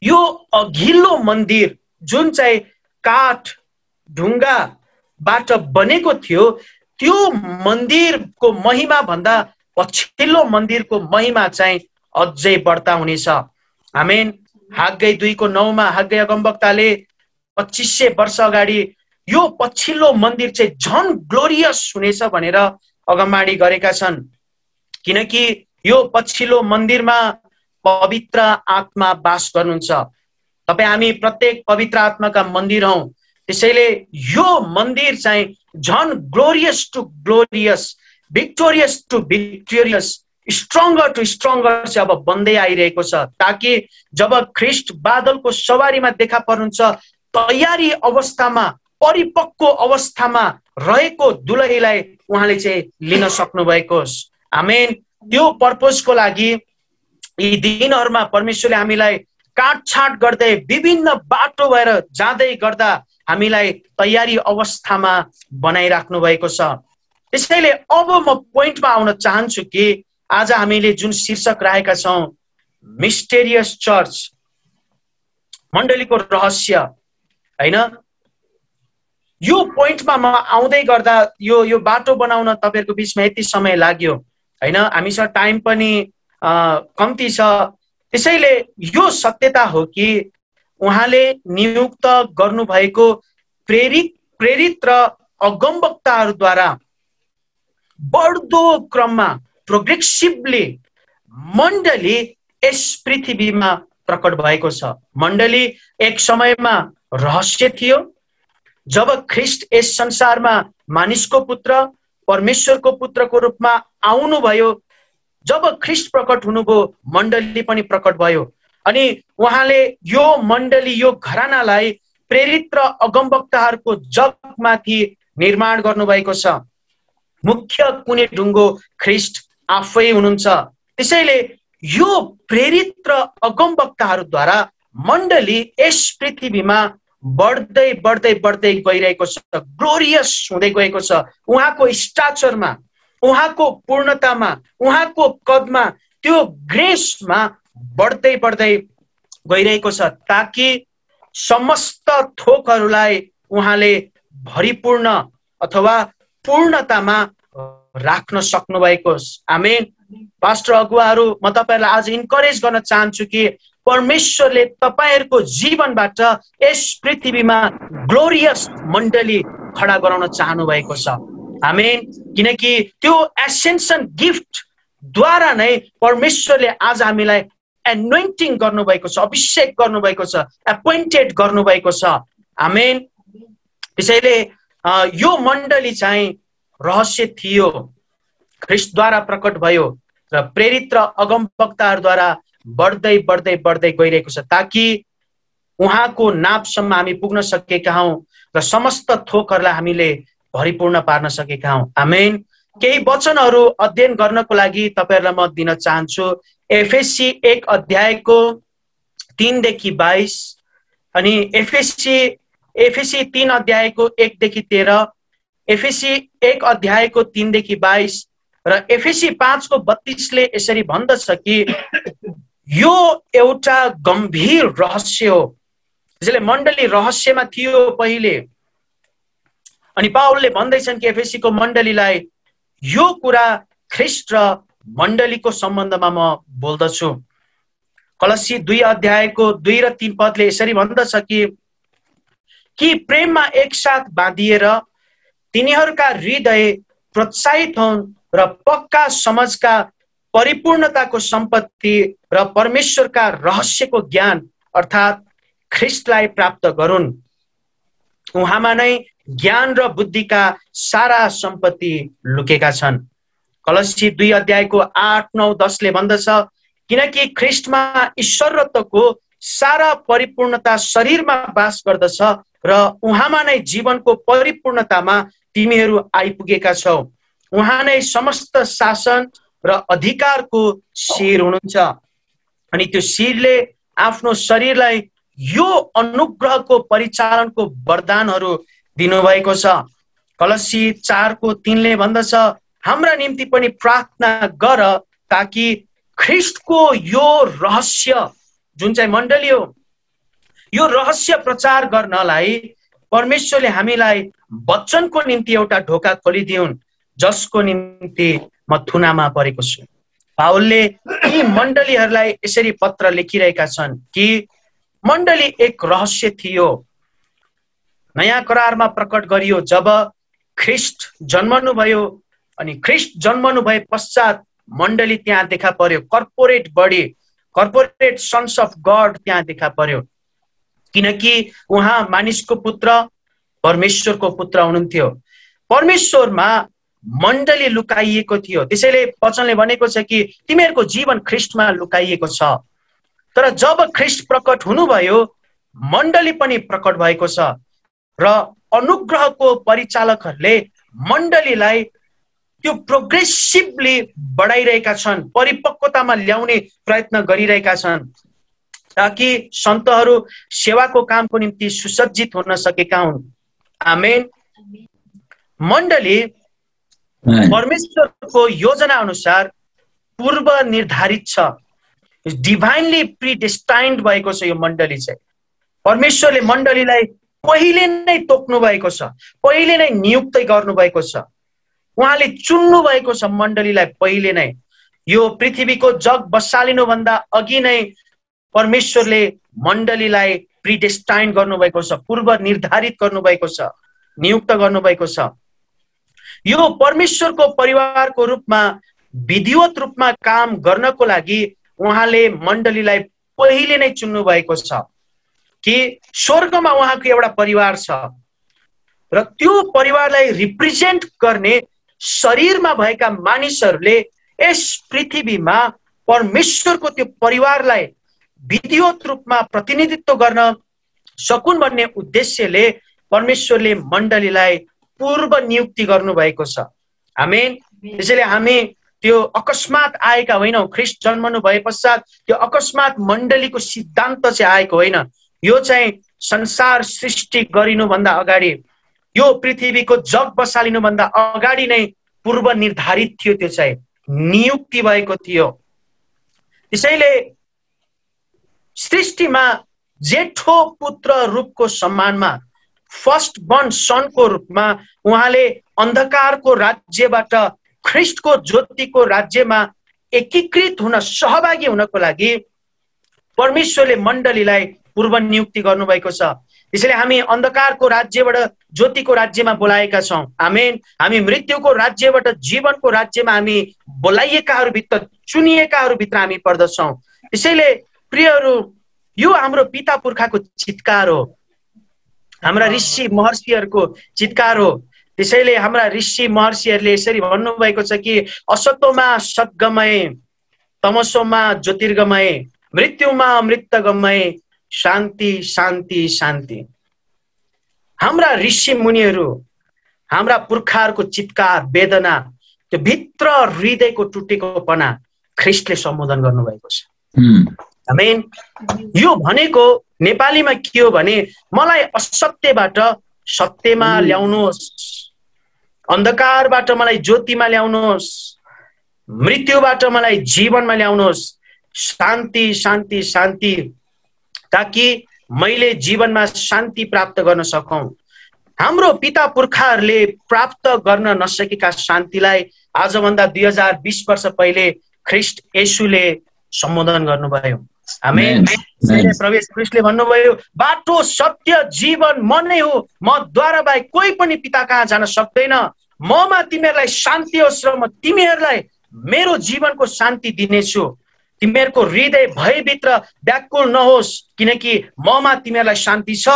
यो अघिल्लो मन्दिर जुन चाहिँ काठ ढुङ्गाबाट बनेको थियो त्यो मन्दिरको महिमा भन्दा पछिल्लो मन्दिरको महिमा चाहिँ अझै बढ्ता हुनेछ। आमेन। हाग्गै दुईको नौमा हाग्गै अगमवक्ताले पच्चीस सय वर्ष अगाडि यो पछिल्लो मन्दिर चाहिँ झन ग्लोरियस हुनेछ भनेर अगमवाणी गरेका छन् किनकि यो पछिल्लो मन्दिरमा पवित्र आत्मा बास गर्नुहुन्छ। तपाईँ हामी प्रत्येक पवित्र आत्माका मन्दिर हौ। त्यसैले यो मन्दिर चाहिँ झन glorious to glorious, victorious to victorious, stronger to stronger चाहिँ अब बन्दै आइरहेको छ ताकि जब ख्रिस्ट बादलको सवारीमा देखा पर्नुहुन्छ तयारी अवस्थामा परिपक्व अवस्थामा रहेको दुलहीलाई उहाँले चाहिँ लिन सक्नुभएको होस्। आमेन। त्यो पर्पोजको लागि यी दिनहरूमा परमेश्वरले हामीलाई काटछाँट गर्दै विभिन्न बाटो भएर जाँदै गर्दा हामीलाई तयारी अवस्थामा बनाइराख्नु भएको छ। त्यसैले अब म पोइन्टमा आउन चाहन्छु कि आज हामीले जुन शीर्षक राखेका छौँ मिस्टेरियस चर्च, मण्डलीको रहस्य, हैन? यो पोइन्टमा म आउँदै गर्दा यो यो बाटो बनाउन तपाईहरुको बीचमा यति समय लाग्यो, हैन? हामीसँग टाइम पनि कम्ती छ। त्यसैले यो सत्यता हो कि उहाँले नियुक्त गर्नुभएको प्रेरित प्रेरित र अगमवक्ताहरूद्वारा बढ्दो क्रममा प्रोग्रेसिभली मण्डली यस पृथ्वीमा प्रकट भएको छ। मण्डली एक समयमा रहस्य थियो जब ख्रिस्ट यस संसारमा मानिसको पुत्र परमेश्वरको पुत्रको रूपमा आउनुभयो। जब ख्रिस्ट प्रकट हुनुभयो मण्डली पनि प्रकट भयो अनि उहाँले यो मण्डली यो घरानालाई प्रेरित र अगमवक्ताहरूको जगमाथि निर्माण गर्नुभएको छ। मुख्य कुने ढुङ्गो ख्रिस्ट आफै हुनुहुन्छ। त्यसैले यो प्रेरित र अगमवक्ताहरूद्वारा मण्डली यस पृथ्वीमा बढ्दै बढ्दै बढ्दै गइरहेको छ, ग्लोरियस हुँदै गएको छ। उहाँको स्टाचरमा, उहाँको पूर्णतामा, उहाँको कदमा, त्यो ग्रेसमा बढ्दै बढ्दै गइरहेको छ ताकि समस्त थोकहरूलाई उहाँले भरिपूर्ण अथवा पूर्णतामा राख्न सक्नुभएको छ। आमेन। पास्टर अगुवाहरू, म तपाईँहरूलाई आज इन्करेज गर्न चाहन्छु कि परमेश्वरले तपाईँहरूको जीवनबाट यस पृथ्वीमा ग्लोरियस मण्डली खडा गराउन चाहनु भएको छ। आमेन। किनकि त्यो एसेन्सन गिफ्टद्वारा नै परमेश्वरले आज हामीलाई एनोइन्टिङ गर्नुभएको छ, अभिषेक गर्नुभएको छ, एपोइन्टेड गर्नुभएको छ। आमेन। त्यसैले यो मण्डली चाहिँ रहस्य थियो, ख्रिस्टद्वारा प्रकट भयो र प्रेरित र अगमवक्ताहरूद्वारा बढ्दै बढ्दै बढ्दै गइरहेको छ ताकि उहाँको नापसम्म हामी पुग्न सकेका हौँ र समस्त थोकहरूलाई हामीले भरिपूर्ण पार्न सकेका हौँ। आमेन। केही वचनहरू अध्ययन गर्नको लागि तपाईँहरूलाई म दिन चाहन्छु एफएससी एक अध्यायको तीनदेखि बाइस अनि एफएससी एफएससी तीन अध्यायको एकदेखि तेह्र, एफएससी एक अध्यायको तीनदेखि बाइस र एफएससी पाँचको बत्तीसले यसरी भन्दछ कि यो एउटा गम्भीर रहस्य हो। त्यसैले मण्डली रहस्यमा थियो पहिले अनि पावलले भन्दैछन् कि एफएसीको मण्डलीलाई यो कुरा ख्रिस्ट र मण्डलीको सम्बन्धमा म बोल्दछु। कलसी दुई अध्यायको दुई र तीन पदले यसरी भन्दछ कि कि प्रेममा एकसाथ बाँधिएर तिनीहरूका हृदय प्रोत्साहित हुन् र पक्का समाजका परिपूर्णताको सम्पत्ति र परमेश्वरका रहस्यको ज्ञान अर्थात् ख्रिस्टलाई प्राप्त गरून्। उहाँमा नै ज्ञान र बुद्धिका सारा सम्पत्ति लुकेका छन्। कलसी दुई अध्यायको आठ नौ दसले भन्दछ किनकि ख्रिस्टमा ईश्वरत्वको सारा परिपूर्णता शरीरमा बास गर्दछ र उहाँमा नै जीवनको परिपूर्णतामा तिमीहरू आइपुगेका छौ। उहाँ नै समस्त शासन र अधिकारको शिर हुनुहुन्छ अनि त्यो शिरले आफ्नो शरीरलाई यो अनुग्रहको परिचालनको वरदानहरू दिनुभएको छ। कलसी चारको तीनले भन्दछ, हाम्रा निम्ति पनि प्रार्थना गर ताकि ख्रिस्टको यो रहस्य जुन चाहिँ मण्डली हो यो रहस्य प्रचार गर्नलाई परमेश्वरले हामीलाई वचनको निम्ति एउटा ढोका खोलिदिउन् जसको निम्ति म थुनामा परेको छु। पावलले यी मण्डलीहरूलाई यसरी पत्र लेखिरहेका छन् कि मण्डली एक रहस्य थियो, नयाँ करारमा प्रकट गरियो जब ख्रिस्ट जन्मनु भयो अनि ख्रिस्ट जन्मनु भए पश्चात मण्डली त्यहाँ देखा पर्यो। Corporate body corporate sons of God त्यहाँ देखा पर्यो किनकि उहाँ मानिसको पुत्र परमेश्वरको पुत्र हुनुहुन्थ्यो। परमेश्वरमा मण्डली लुकाइएको थियो। त्यसैले वचनले भनेको छ कि तिमीहरूको जीवन ख्रिस्टमा लुकाइएको छ। तर जब ख्रिस्ट प्रकट हुनुभयो मण्डली पनि प्रकट भएको छ र अनुग्रहको परिचालकहरूले मण्डलीलाई त्यो प्रोग्रेसिभली बढाइरहेका छन्, परिपक्वतामा ल्याउने प्रयत्न गरिरहेका छन् ताकि सन्तहरू सेवाको कामको निम्ति सुसज्जित हुन सकेका हुन्। आमेन। मण्डली परमेश्वरको योजना अनुसार पूर्व निर्धारित छ, डिभाइनली प्रिडेस्टाइन्ड भएको छ। यो मण्डली चाहिँ परमेश्वरले मण्डलीलाई पहिले नै तोक्नु भएको छ, पहिले नै नियुक्त गर्नु भएको छ, उहाँले चुन्नु भएको छ मण्डलीलाई पहिले नै। यो पृथ्वीको जग बसालिनु भन्दा अघि नै परमेश्वरले मण्डलीलाई प्रिडेस्टाइन गर्नुभएको छ, पूर्व निर्धारित गर्नुभएको छ, नियुक्त गर्नुभएको छ। यो परमेश्वरको परिवारको रूपमा विधिवत रूपमा काम गर्नको लागि उहाँले मण्डलीलाई पहिले नै चुन्नु भएको छ कि स्वर्गमा उहाँको एउटा परिवार छ र त्यो परिवारलाई रिप्रेजेन्ट गर्ने शरीरमा भएका मानिसहरूले यस पृथ्वीमा परमेश्वरको त्यो परिवारलाई विधिवत रूपमा प्रतिनिधित्व गर्न सकुन् भन्ने उद्देश्यले परमेश्वरले मण्डलीलाई पूर्व नियुक्ति गर्नुभएको छ। आमेन। त्यसैले हामी त्यो अकस्मात आएका होइनौँ। ख्रिस्ट जन्मनु भए पश्चात त्यो अकस्मात मण्डलीको सिद्धान्त चाहिँ आएको होइन। यो चाहिँ संसार सृष्टि गरिनुभन्दा अगाडि, यो पृथ्वीको जग बसालिनुभन्दा अगाडि नै पूर्व निर्धारित थियो, त्यो चाहिँ नियुक्ति भएको थियो। त्यसैले सृष्टिमा जेठो पुत्र रूपको सम्मानमा फर्स्ट बर्न सनको रूपमा उहाँले अन्धकारको राज्यबाट ख्रिस्टको ज्योतिको राज्यमा एकीकृत हुन सहभागी हुनको लागि परमेश्वरले मण्डलीलाई पूर्व नियुक्ति गर्नुभएको छ। त्यसैले हामी अन्धकारको राज्यबाट ज्योतिको राज्यमा बोलाएका छौँ। आमेन। हामी मृत्युको राज्यबाट जीवनको राज्यमा हामी बोलाइएकाहरूभित्र, चुनिएकाहरूभित्र हामी पर्दछौँ। त्यसैले प्रियहरू, यो हाम्रो पिता पुर्खाको चितकार हो, हाम्रा ऋषि महर्षिहरूको चितकार हो। त्यसैले हाम्रा ऋषि महर्षिहरूले यसरी भन्नुभएको छ कि असतोमा सद्गमय, तमसोमा ज्योतिर्गमय, मृत्युमा अमृतगमय, शान्ति शान्ति शान्ति। हाम्रा ऋषि मुनिहरू, हाम्रा पुर्खाहरूको चितकार, वेदना, त्यो भित्र हृदयको टुटेको पना ख्रिस्टले सम्बोधन गर्नुभएको छ। आमेन। यो भनेको नेपालीमा के हो भने, मलाई असत्यबाट सत्यमा ल्याउनुहोस्, अन्धकारबाट मलाई ज्योतिमा ल्याउनुहोस्, मृत्युबाट मलाई जीवनमा ल्याउनुहोस्, शान्ति शान्ति शान्ति, ताकि मैले जीवनमा शान्ति प्राप्त गर्न सकौँ। हाम्रो पिता पुर्खाहरूले प्राप्त गर्न नसकेका शान्तिलाई आजभन्दा दुई हजार बिस वर्ष पहिले ख्रिस्ट येशूले सम्बोधन गर्नुभयो। आमेन। प्रभु क्रिस्टले भन्नुभयो, बाटो सत्य जीवन म नै हो, मद्वारा बाहेक कोही पनि पिता कहाँ जान सक्दैन। ममा तिमीहरूलाई शान्ति होस् र म तिमीहरूलाई मेरो जीवनको शान्ति दिनेछु। तिमीहरूको हृदय भयभित्र व्याकुल नहोस् किनकि ममा तिमीहरूलाई शान्ति छ।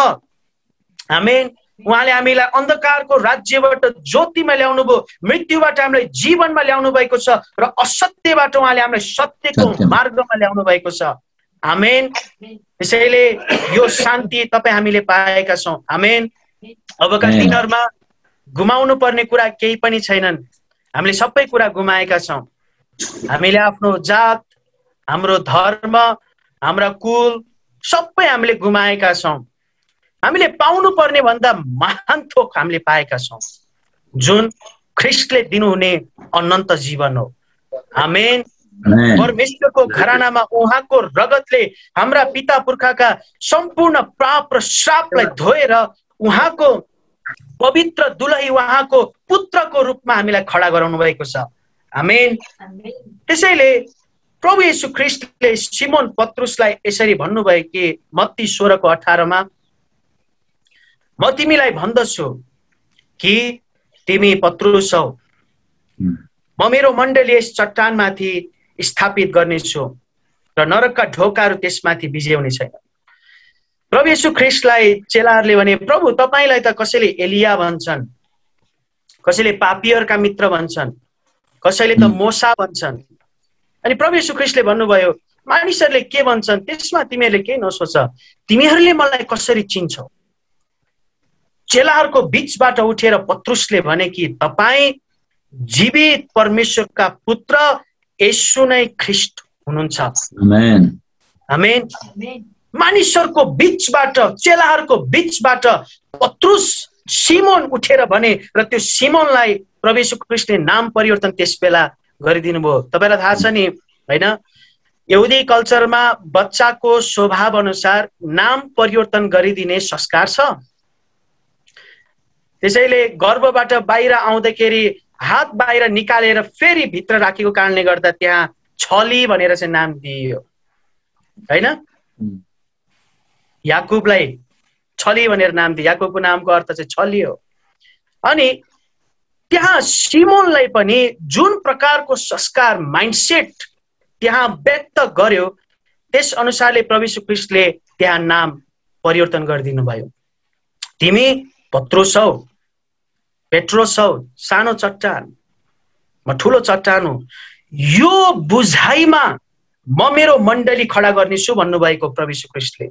आमेन। उहाँले हामीलाई अन्धकारको राज्यबाट ज्योतिमा ल्याउनु भयो, मृत्युबाट हामीलाई जीवनमा ल्याउनु भएको छ र असत्यबाट उहाँले हामीलाई सत्यको मार्गमा ल्याउनु भएको छ। आमेन। त्यसैले यो शान्ति तपाईं हामीले पाएका छौँ। आमेन। अबका दिनहरुमा गुमाउनु पर्ने कुरा केही पनि छैनन्। हामीले सबै कुरा गुमाएका छौँ। हामीले आफ्नो जात, हाम्रो धर्म, हाम्रो कुल सबै हामीले गुमाएका छौँ। हामीले पाउनु पर्ने भन्दा महान थोक हामीले पाएका छौँ, जुन ख्रीष्टले दिनुहुने अनन्त जीवन हो। आमेन। परमेश्वरको घरानामा उहाँको रगतले हाम्रा पिता पुर्खाका सम्पूर्ण पाप र श्रापलाई धोएर उहाँको पवित्र दुलही, उहाँको पुत्रको रूपमा हामीलाई खडा गराउनु भएको छ। आमेन। त्यसैले प्रभु येशू ख्रीष्टले सिमोन पत्रुसलाई यसरी भन्नुभयो कि मत्ती सोह्र को अठार मा, म तिमीलाई भन्दछु कि तिमी पत्रुस हौ, म मेरो मण्डली यस चट्टानमाथि स्थापित गर्नेछु र नरकका ढोकाहरू त्यसमाथि बिझ्याउने छैन। प्रभु येशू ख्रीष्टलाई चेलाहरूले भने, प्रभु तपाईँलाई त कसैले एलिया भन्छन्, कसैले पापीहरूका मित्र भन्छन्, कसैले त मोसा भन्छन्। अनि प्रभु येशू ख्रीष्टले भन्नुभयो, मानिसहरूले के भन्छन् त्यसमा तिमीहरूले केही नसोच, तिमीहरूले मलाई कसरी चिन्छौ। चेलाहरूको बीचबाट उठेर पत्रुसले भने कि तपाईँ जीवित परमेश्वरका पुत्र येशू नै ख्रीष्ट हुनुहुन्छ। आमेन। आमेन। मानिसहरूको बीचबाट, चेलाहरूको बीचबाट पत्रुस सिमोन उठेर भने, र त्यो सिमोनलाई प्रभु येशू ख्रीष्टले नाम परिवर्तन त्यस बेला गरिदिनु भयो। तपाईँलाई थाहा छ नि हैन, यहुदी कल्चरमा बच्चाको स्वभाव अनुसार नाम परिवर्तन गरिदिने संस्कार छ। त्यसैले गर्भबाट बाहिर आउँदाखेरि हात बाहिर निकालेर फेरि भित्र राखेको कारणले गर्दा त्यहाँ छली भनेर चाहिँ नाम दिइयो, हैन। याकुबलाई छली भनेर नाम दियो, याकुबको नामको अर्थ चाहिँ छली हो। अनि त्यहाँ सिमोनलाई पनि जुन प्रकारको संस्कार, माइन्डसेट त्यहाँ व्यक्त गर्यो, त्यस अनुसारले प्रभु येशू ख्रीष्टले त्यहाँ नाम परिवर्तन गरिदिनु भयो। तिमी पत्रुस हौ, पेट्रोस हौ, सानो चट्टान, म ठुलो चट्टान हुँ, यो बुझाइमा म मेरो मण्डली खडा गर्नेछु भन्नुभएको प्रभु येशू ख्रीष्टले।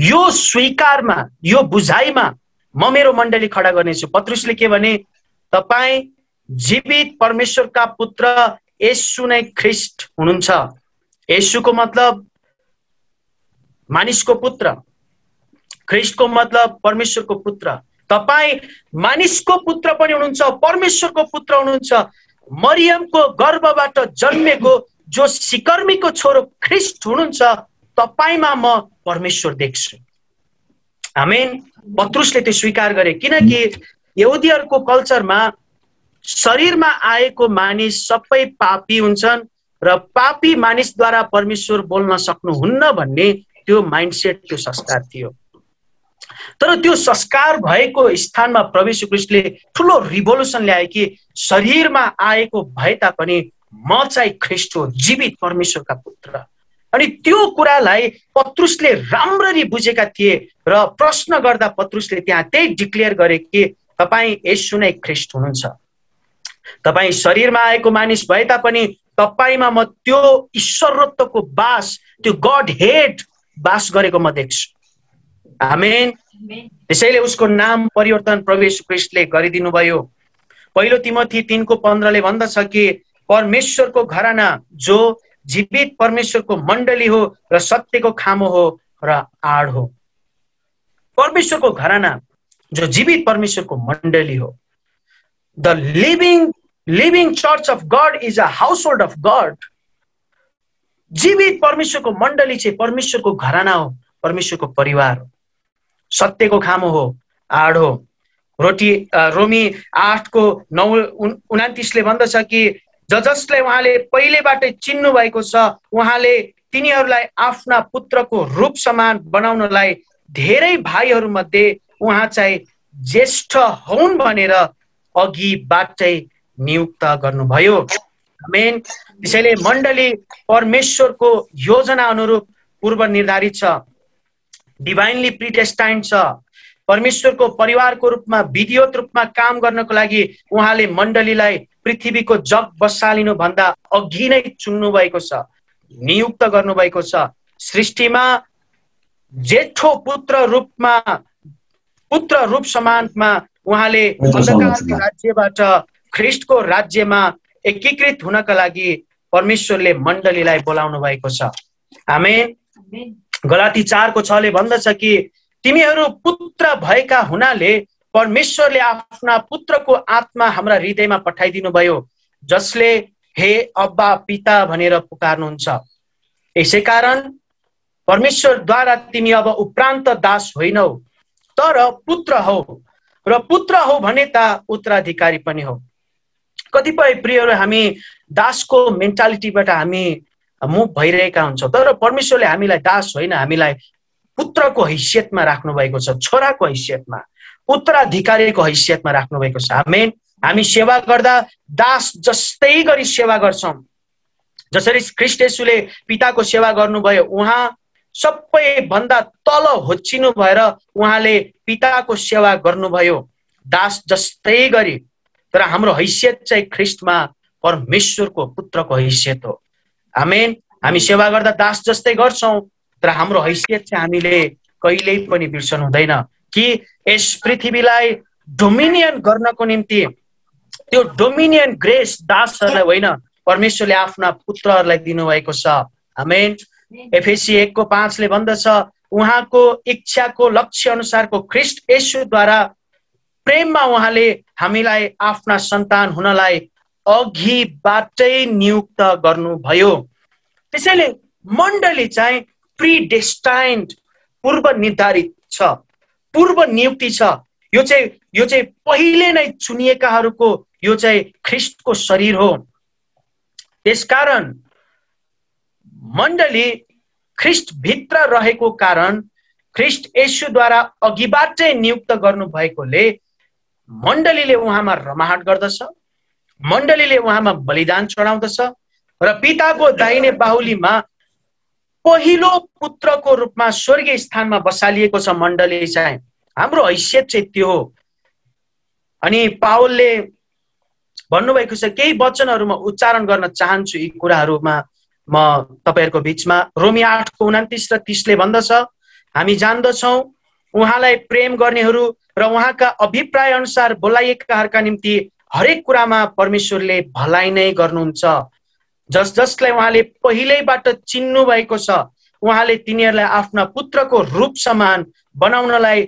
यो स्वीकारमा, यो बुझाइमा म मेरो मण्डली खडा गर्नेछु। पत्रुसले के भने, तपाईँ जीवित परमेश्वरका पुत्र येशू नै ख्रीष्ट हुनुहुन्छ। येशूको मतलब मानिसको पुत्र, ख्रीष्टको मतलब परमेश्वरको पुत्र। तपाईं मानिसको पुत्र पनि हुनुहुन्छ, परमेश्वरको पुत्र हुनुहुन्छ। मरियमको गर्भबाट जन्मेको जो सिकर्मीको छोरो ख्रीष्ट हुनुहुन्छ, तपाईँमा म परमेश्वर देख्छु। आमेन। पत्रुसले त्यो स्वीकार गरे, किनकि यहुदीहरूको कल्चरमा शरीरमा आएको मानिस सबै पापी हुन्छन् र पापी मानिसद्वारा परमेश्वर बोल्न सक्नुहुन्न भन्ने त्यो माइन्डसेट, त्यो संस्कार थियो। तर त्यो संस्कार भएको स्थानमा प्रभु येशू ख्रीष्टले ठुलो रिभोल्युसन ल्याए कि शरीरमा आएको भए तापनि म चाहिँ ख्रीष्ट हो, जीवित परमेश्वरका पुत्र। अनि त्यो कुरालाई पत्रुसले राम्ररी बुझेका थिए र प्रश्न गर्दा पत्रुसले त्यहाँ त्यही डिक्लेयर गरे कि तपाईँ येशू नै ख्रीष्ट हुनुहुन्छ। तपाईँ शरीरमा आएको मानिस भए तापनि तपाईँमा म त्यो ईश्वरत्वको बास, त्यो गड हेड बास गरेको म देख्छु। आमेन। त्यसैले उसको नाम परिवर्तन प्रभु येशू ख्रीष्टले गरिदिनु भयो। पहिलो तिमोथी तीन को पन्ध्रले भन्दछ कि परमेश्वरको घराना जो जीवित परमेश्वरको मण्डली हो र सत्यको खामो हो र आड हो। परमेश्वरको घराना जो जीवित परमेश्वरको मण्डली हो। The living living church of God is a household of God. जीवित परमेश्वरको मण्डली चाहिँ परमेश्वरको घराना हो, परमेश्वरको परिवार हो, सत्यको खामो हो, आड हो। रोटी रोमी आठ को नौ उन्तिसले भन्दछ कि ज जसले उहाँले पहिलेबाटै चिन्नु भएको छ, उहाँले तिनीहरूलाई आफ्ना पुत्रको रूप समान बनाउनलाई धेरै भाइहरूमध्ये उहाँ चाहिँ ज्येष्ठ हुन् भनेर अघिबाटै नियुक्त गर्नुभयो। आमेन। त्यसैले मण्डली परमेश्वरको योजना अनुरूप पूर्व निर्धारित छ, डिभाइनली प्रिडेस्टाइन्ड छ। परमेश्वरको परिवारको रूपमा विधिवत रूपमा काम गर्नको लागि उहाँले मण्डलीलाई पृथ्वीको जग बसालिनु भन्दा अघि नै चुन्नु भएको छ, नियुक्त गर्नुभएको छ। सृष्टिमा जेठो पुत्र रूपमा पुत्र रूप समानमा उहाँले अन्धकारको राज्यबाट ख्रीष्टको राज्यमा एकीकृत हुनका लागि परमेश्वरले मण्डलीलाई बोलाउनु भएको छ। आमेन। गलाती चार को छ ले भन्दछ कि तिमीहरू पुत्र भएका हुनाले परमेश्वरले आफ्ना पुत्रको आत्मा हाम्रा हृदयमा पठाइदिनु भयो जसले हे अब्बा पिता भनेर पुकार्नुहुन्छ। यसैकारण परमेश्वरद्वारा तिमी अब उपरान्त दास होइनौ तर पुत्र हौ र पुत्र हौ भने त उत्तराधिकारी पनि हौ। कतिपय प्रियहरू हामी दासको मेन्टालिटीबाट हामी मुख भइरहेका हुन्छौँ तर परमेश्वरले हामीलाई दास होइन, हामीलाई पुत्रको हैसियतमा राख्नु भएको छ, छोराको हैसियतमा, उत्तराधिकारीको हैसियतमा राख्नु भएको छ। आमेन। हामी सेवा गर्दा दास जस्तै गरी सेवा गर्छौँ। जसरी ख्रीष्ट येशूले पिताको सेवा गर्नुभयो, उहाँ सबैभन्दा तल होच्चिनु भएर उहाँले पिताको सेवा गर्नुभयो दास जस्तै गरी। तर हाम्रो हैसियत चाहिँ ख्रीष्टमा परमेश्वरको पुत्रको हैसियत हो। आमेन। हामी सेवा गर्दा दास जस्तै गर्छौँ तर हाम्रो हैसियत चाहिँ हामीले कहिल्यै पनि बिर्सनु हुँदैन कि यस पृथ्वीलाई डोमिनियन गर्नको निम्ति त्यो डोमिनियन ग्रेस दासहरूलाई होइन, परमेश्वरले आफ्ना पुत्रहरूलाई दिनुभएको छ। आमेन। एफेसी एक को पांच ले भन्दछ उहाँको इच्छाको लक्ष्य अनुसारको ख्रीष्ट येशूद्वारा प्रेममा उहाँले हामीलाई आफ्ना सन्तान हुनलाई अघिबाटै नियुक्त गर्नुभयो। त्यसैले मण्डली चाहिँ प्रिडेस्टाइन्ड, पूर्व निर्धारित छ, पूर्व नियुक्ति छ। यो चाहिँ यो चाहिँ पहिले नै चुनिएकाहरूको यो चाहिँ ख्रीष्टको शरीर हो। त्यसकारण मण्डली ख्रीष्ट भित्र रहेको कारण ख्रीष्ट येशूद्वारा अघिबाटै नियुक्त गर्नु भएकोले मण्डलीले उहाँमा रमाहाट गर्दछ, मण्डलीले उहाँमा बलिदान चढाउँदछ र पिताको दाहिने बाहुलीमा पहिलो पुत्रको रूपमा स्वर्गीय स्थानमा बसालिएको छ। मण्डली चाहिँ हाम्रो हैसियत चाहिँ त्यो हो। अनि पावलले भन्नुभएको छ, केही वचनहरूमा उच्चारण गर्न चाहन्छु यी कुराहरूमा म तपाईहरुको बीचमा। रोमी आठ को उन्तीस र तीस ले भन्दछ हामी जान्दछौं उहाँलाई प्रेम गर्नेहरू र उहाँका अभिप्राय अनुसार बोलाइएकाहरुका निम्ति हरेक कुरामा परमेश्वरले भलाइ नै गर्नुहुन्छ। जस जसलाई उहाँले पहिल्यैबाट चिन्नु भएको छ उहाँले तिनीहरूलाई आफ्ना पुत्रको रूप समान बनाउनलाई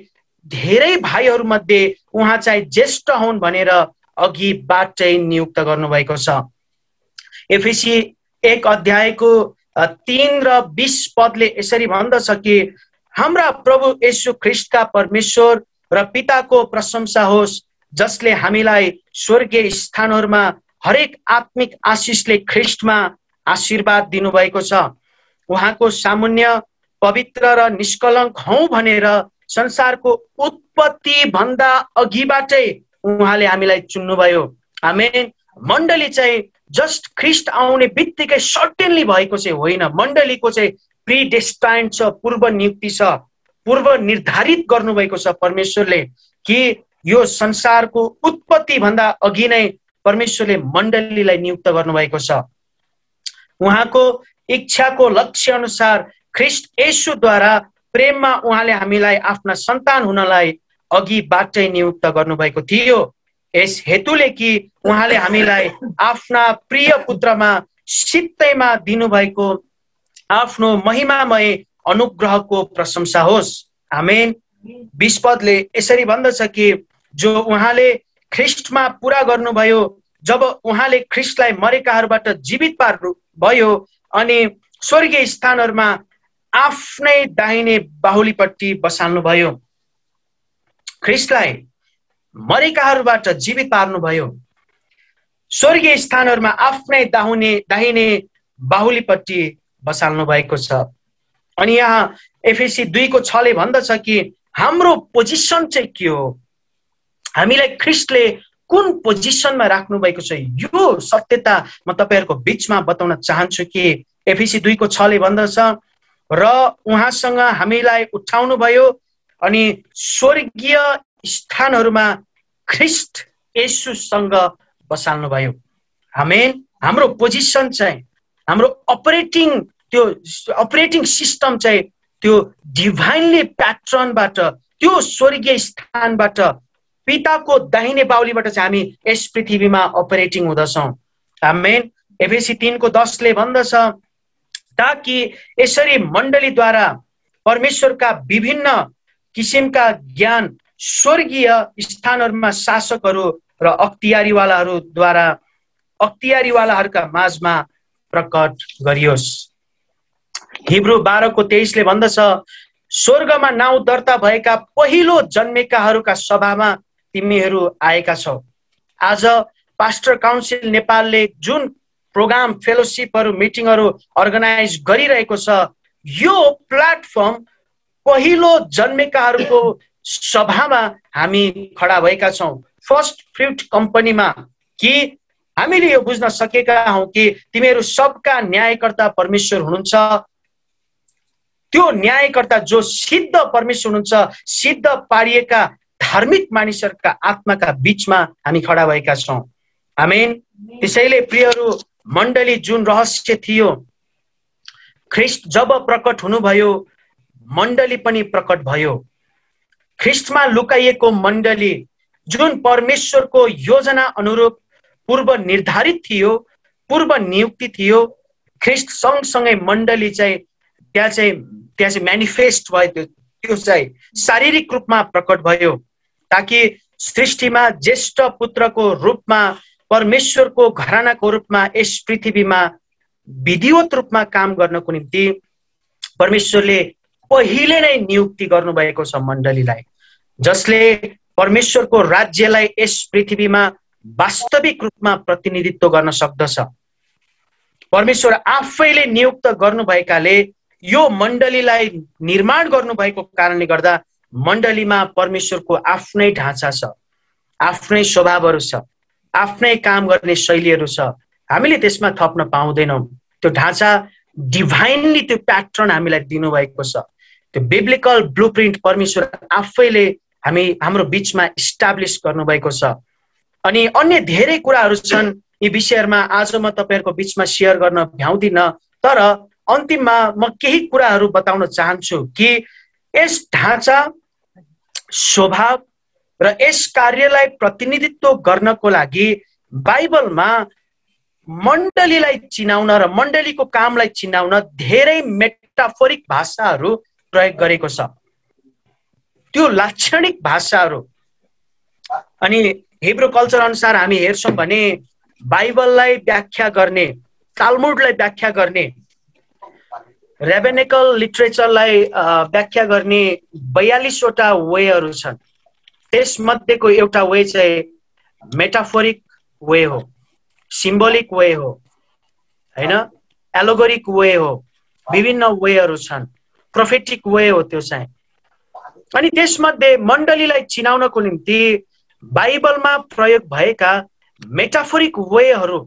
धेरै भाइहरू मध्ये उहाँ चाहिँ ज्येष्ठ हुन् भनेर अघिबाटै नियुक्त गर्नुभएको छ। एफिसी एक अध्यायको तीन र बीस पदले यसरी भन्दछ कि हाम्रा प्रभु येशू ख्रीष्टका परमेश्वर र पिताको प्रशंसा होस् जसले हामीलाई स्वर्गीय स्थानहरूमा हरेक आत्मिक आशिषले ख्रीष्टमा आशीर्वाद दिनुभएको छ। उहाँको सामुन्य पवित्र र निष्कलङ्क हौं भनेर संसारको उत्पत्ति भन्दा अघिबाटै उहाँले हामीलाई चुन्नुभयो। आमेन। मण्डली चाहिँ जस्ट ख्रीष्ट आउने बित्तिकै सर्टेनली भएको चाहिँ होइन। मण्डलीको चाहिँ प्रिडेस्टाइन्ड छ, पूर्व नियुक्ति छ, पूर्व निर्धारित गर्नुभएको छ परमेश्वरले कि यो संसारको उत्पत्ति भन्दा अघि नै परमेश्वरले मण्डलीलाई नियुक्त गर्नुभएको छ। उहाँको इच्छाको लक्ष्य अनुसार ख्रीष्ट येशूद्वारा प्रेममा उहाँले हामीलाई आफ्ना सन्तान हुनलाई अघिबाटै नियुक्त गर्नुभएको थियो। यस हेतुले कि उहाँले हामीलाई आफ्ना प्रिय पुत्रमा सित्तैमा दिनुभएको आफ्नो महिमामय अनुग्रहको प्रशंसा होस्। आमेन। बीस पदले यसरी भन्दछ कि जो उहाँले ख्रीष्टमा पूरा गर्नुभयो जब उहाँले ख्रीष्टलाई मरेकाहरूबाट जीवित पार्नु भयो अनि स्वर्गीय स्थानहरूमा आफ्नै दाहिने बाहुलीपट्टि बसाल्नुभयो। ख्रीष्टलाई मरेकाहरूबाट जीवित पार्नुभयो, स्वर्गीय स्थानहरूमा आफ्नै दाहुने दाहिने बाहुलीपट्टि बसाल्नु भएको छ। अनि यहाँ एफिसी दुई को छ ले भन्दछ कि हाम्रो पोजिसन चाहिँ के हो, हामीलाई ख्रीष्टले कुन पोजिसनमा राख्नु भएको छ। यो सत्यता म तपाईहरुको बीचमा बताउन चाहन्छु कि एफिसी दुई को छ ले भन्दछ र उहाँसँग हामीलाई उठाउनु भयो अनि स्वर्गीय स्थानहरूमा ख्रीष्ट येशूसँग बसाल्नु भयो। आमेन। हाम्रो पोजिसन चाहिँ, हाम्रो अपरेटिङ त्यो अपरेटिङ सिस्टम चाहिँ त्यो डिभाइनली प्याट्रनबाट, त्यो स्वर्गीय स्थानबाट, पिताको दाहिने बाहुलीबाट चाहिँ हामी यस पृथ्वीमा अपरेटिङ हुँदछौँ। आमेन। एफिसी तीन को दस ले भन्दछ, ताकि यसरी मण्डलीद्वारा परमेश्वरका विभिन्न किसिमका ज्ञान स्वर्गीय स्थानहरूमा शासकहरू र अख्तियारीवालाहरूद्वारा अख्तियारीवालाहरूका माझमा प्रकट गरियोस्। हिब्रू बाह्र को तेईस ले भन्दछ, स्वर्गमा नाउँ दर्ता भएका पहिलो जन्मेकाहरूका सभामा तिमीहरू आएका छौ। आज पास्टर काउन्सिल नेपालले जुन प्रोग्राम, फेलोशिपहरू, मिटिङहरू अर्गनाइज गरिरहेको छ, यो प्लेटफर्म पहिलो जन्मेकाहरूको सभामा हामी खडा भएका छौँ, फर्स्ट फ्रुट कम्पनीमा, कि हामीले यो बुझ्न सकेका हौँ कि तिमीहरू सबका न्यायकर्ता परमेश्वर हुनुहुन्छ। त्यो न्यायकर्ता जो सिद्ध परमेश्वर हुनुहुन्छ, सिद्ध पारिएका धार्मिक मानिसहरूका आत्माका बीचमा हामी खडा भएका छौँ। आमेन। त्यसैले प्रियहरू, मण्डली जुन रहस्य थियो, ख्रिस्ट जब प्रकट हुनुभयो मण्डली पनि प्रकट भयो। ख्रिस्टमा लुकाइएको मण्डली जुन परमेश्वरको योजना अनुरूप पूर्व निर्धारित थियो, पूर्व नियुक्ति थियो, ख्रिस्ट सँगसँगै मण्डली चाहिँ त्यहाँ चाहिँ त्यहाँ चाहिँ म्यानिफेस्ट भयो, त्यो चाहिँ शारीरिक रूपमा प्रकट भयो, ताकि सृष्टिमा ज्येष्ठ पुत्रको रूपमा, परमेश्वरको घरानाको रूपमा यस पृथ्वीमा विधिवत रूपमा काम गर्नको निम्ति परमेश्वरले पहिले नै नियुक्ति गर्नुभएको छ मण्डलीलाई, जसले परमेश्वरको राज्यलाई यस पृथ्वीमा वास्तविक रूपमा प्रतिनिधित्व गर्न सक्दछ। परमेश्वर आफैले नियुक्त गर्नुभएकाले, यो मण्डलीलाई निर्माण गर्नुभएको कारणले गर्दा मण्डलीमा परमेश्वरको आफ्नै ढाँचा छ, आफ्नै स्वभावहरू छ, आफ्नै काम गर्ने शैलीहरू छ, हामीले त्यसमा थप्न पाउँदैनौँ। त्यो ढाँचा डिभाइनली, त्यो प्याटर्न हामीलाई दिनुभएको छ, त्यो बिब्लिकल ब्लुप्रिन्ट परमेश्वर आफैले हामी हाम्रो बिचमा इस्टाब्लिस गर्नुभएको छ। अनि अन्य धेरै कुराहरू छन्, यी विषयहरूमा आज म तपाईँहरूको बिचमा सेयर गर्न भ्याउँदिनँ, तर अन्तिममा म केही कुराहरू बताउन चाहन्छु कि यस ढाँचा, स्वभाव र यस कार्यलाई प्रतिनिधित्व गर्नको लागि बाइबलमा मण्डलीलाई चिनाउन र मण्डलीको कामलाई चिनाउन धेरै मेटाफोरिक भाषाहरू प्रयोग गरेको छ, त्यो लाक्षणिक भाषाहरू। अनि हिब्रू कल्चर अनुसार हामी हेर्छौँ भने बाइबललाई व्याख्या गर्ने, तालमुडलाई व्याख्या गर्ने, रेबेनिकल लिटरेचरलाई व्याख्या गर्ने बयालिसवटा वेहरू छन्। त्यसमध्येको एउटा वे चाहिँ मेटाफोरिक वे हो, सिम्बोलिक वे हो, हैन, एलोगोरिक वे हो, विभिन्न वेहरू छन्, प्रोफेटिक वे हो त्यो चाहिँ। अनि त्यसमध्ये मण्डलीलाई चिनाउनको निम्ति बाइबलमा प्रयोग भएका मेटाफोरिक वेहरू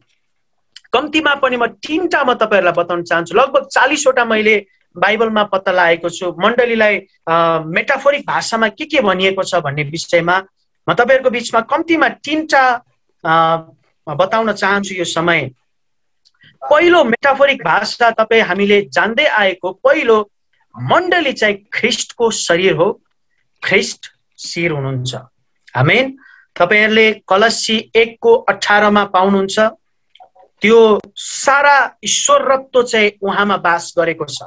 कम्तीमा पनि म तीनटा म तपाईँहरूलाई बताउन चाहन्छु। लगभग चालीसवटा मैले बाइबलमा पत्ता लगाएको छु, मण्डलीलाई मेटाफोरिक भाषामा के के भनिएको छ भन्ने विषयमा म तपाईँहरूको बिचमा कम्तीमा तीनटा बताउन चाहन्छु यो समय। पहिलो मेटाफोरिक भाषा, तपाईँ हामीले जान्दै आएको पहिलो, मण्डली चाहिँ ख्रिस्टको शरीर हो, ख्रिस्ट शिर हुनुहुन्छ। आमेन। तपाईँहरूले कलसी एक को अठारमा पाउनुहुन्छ, त्यो सारा ईश्वरत्व चाहिँ उहाँमा बास गरेको छ।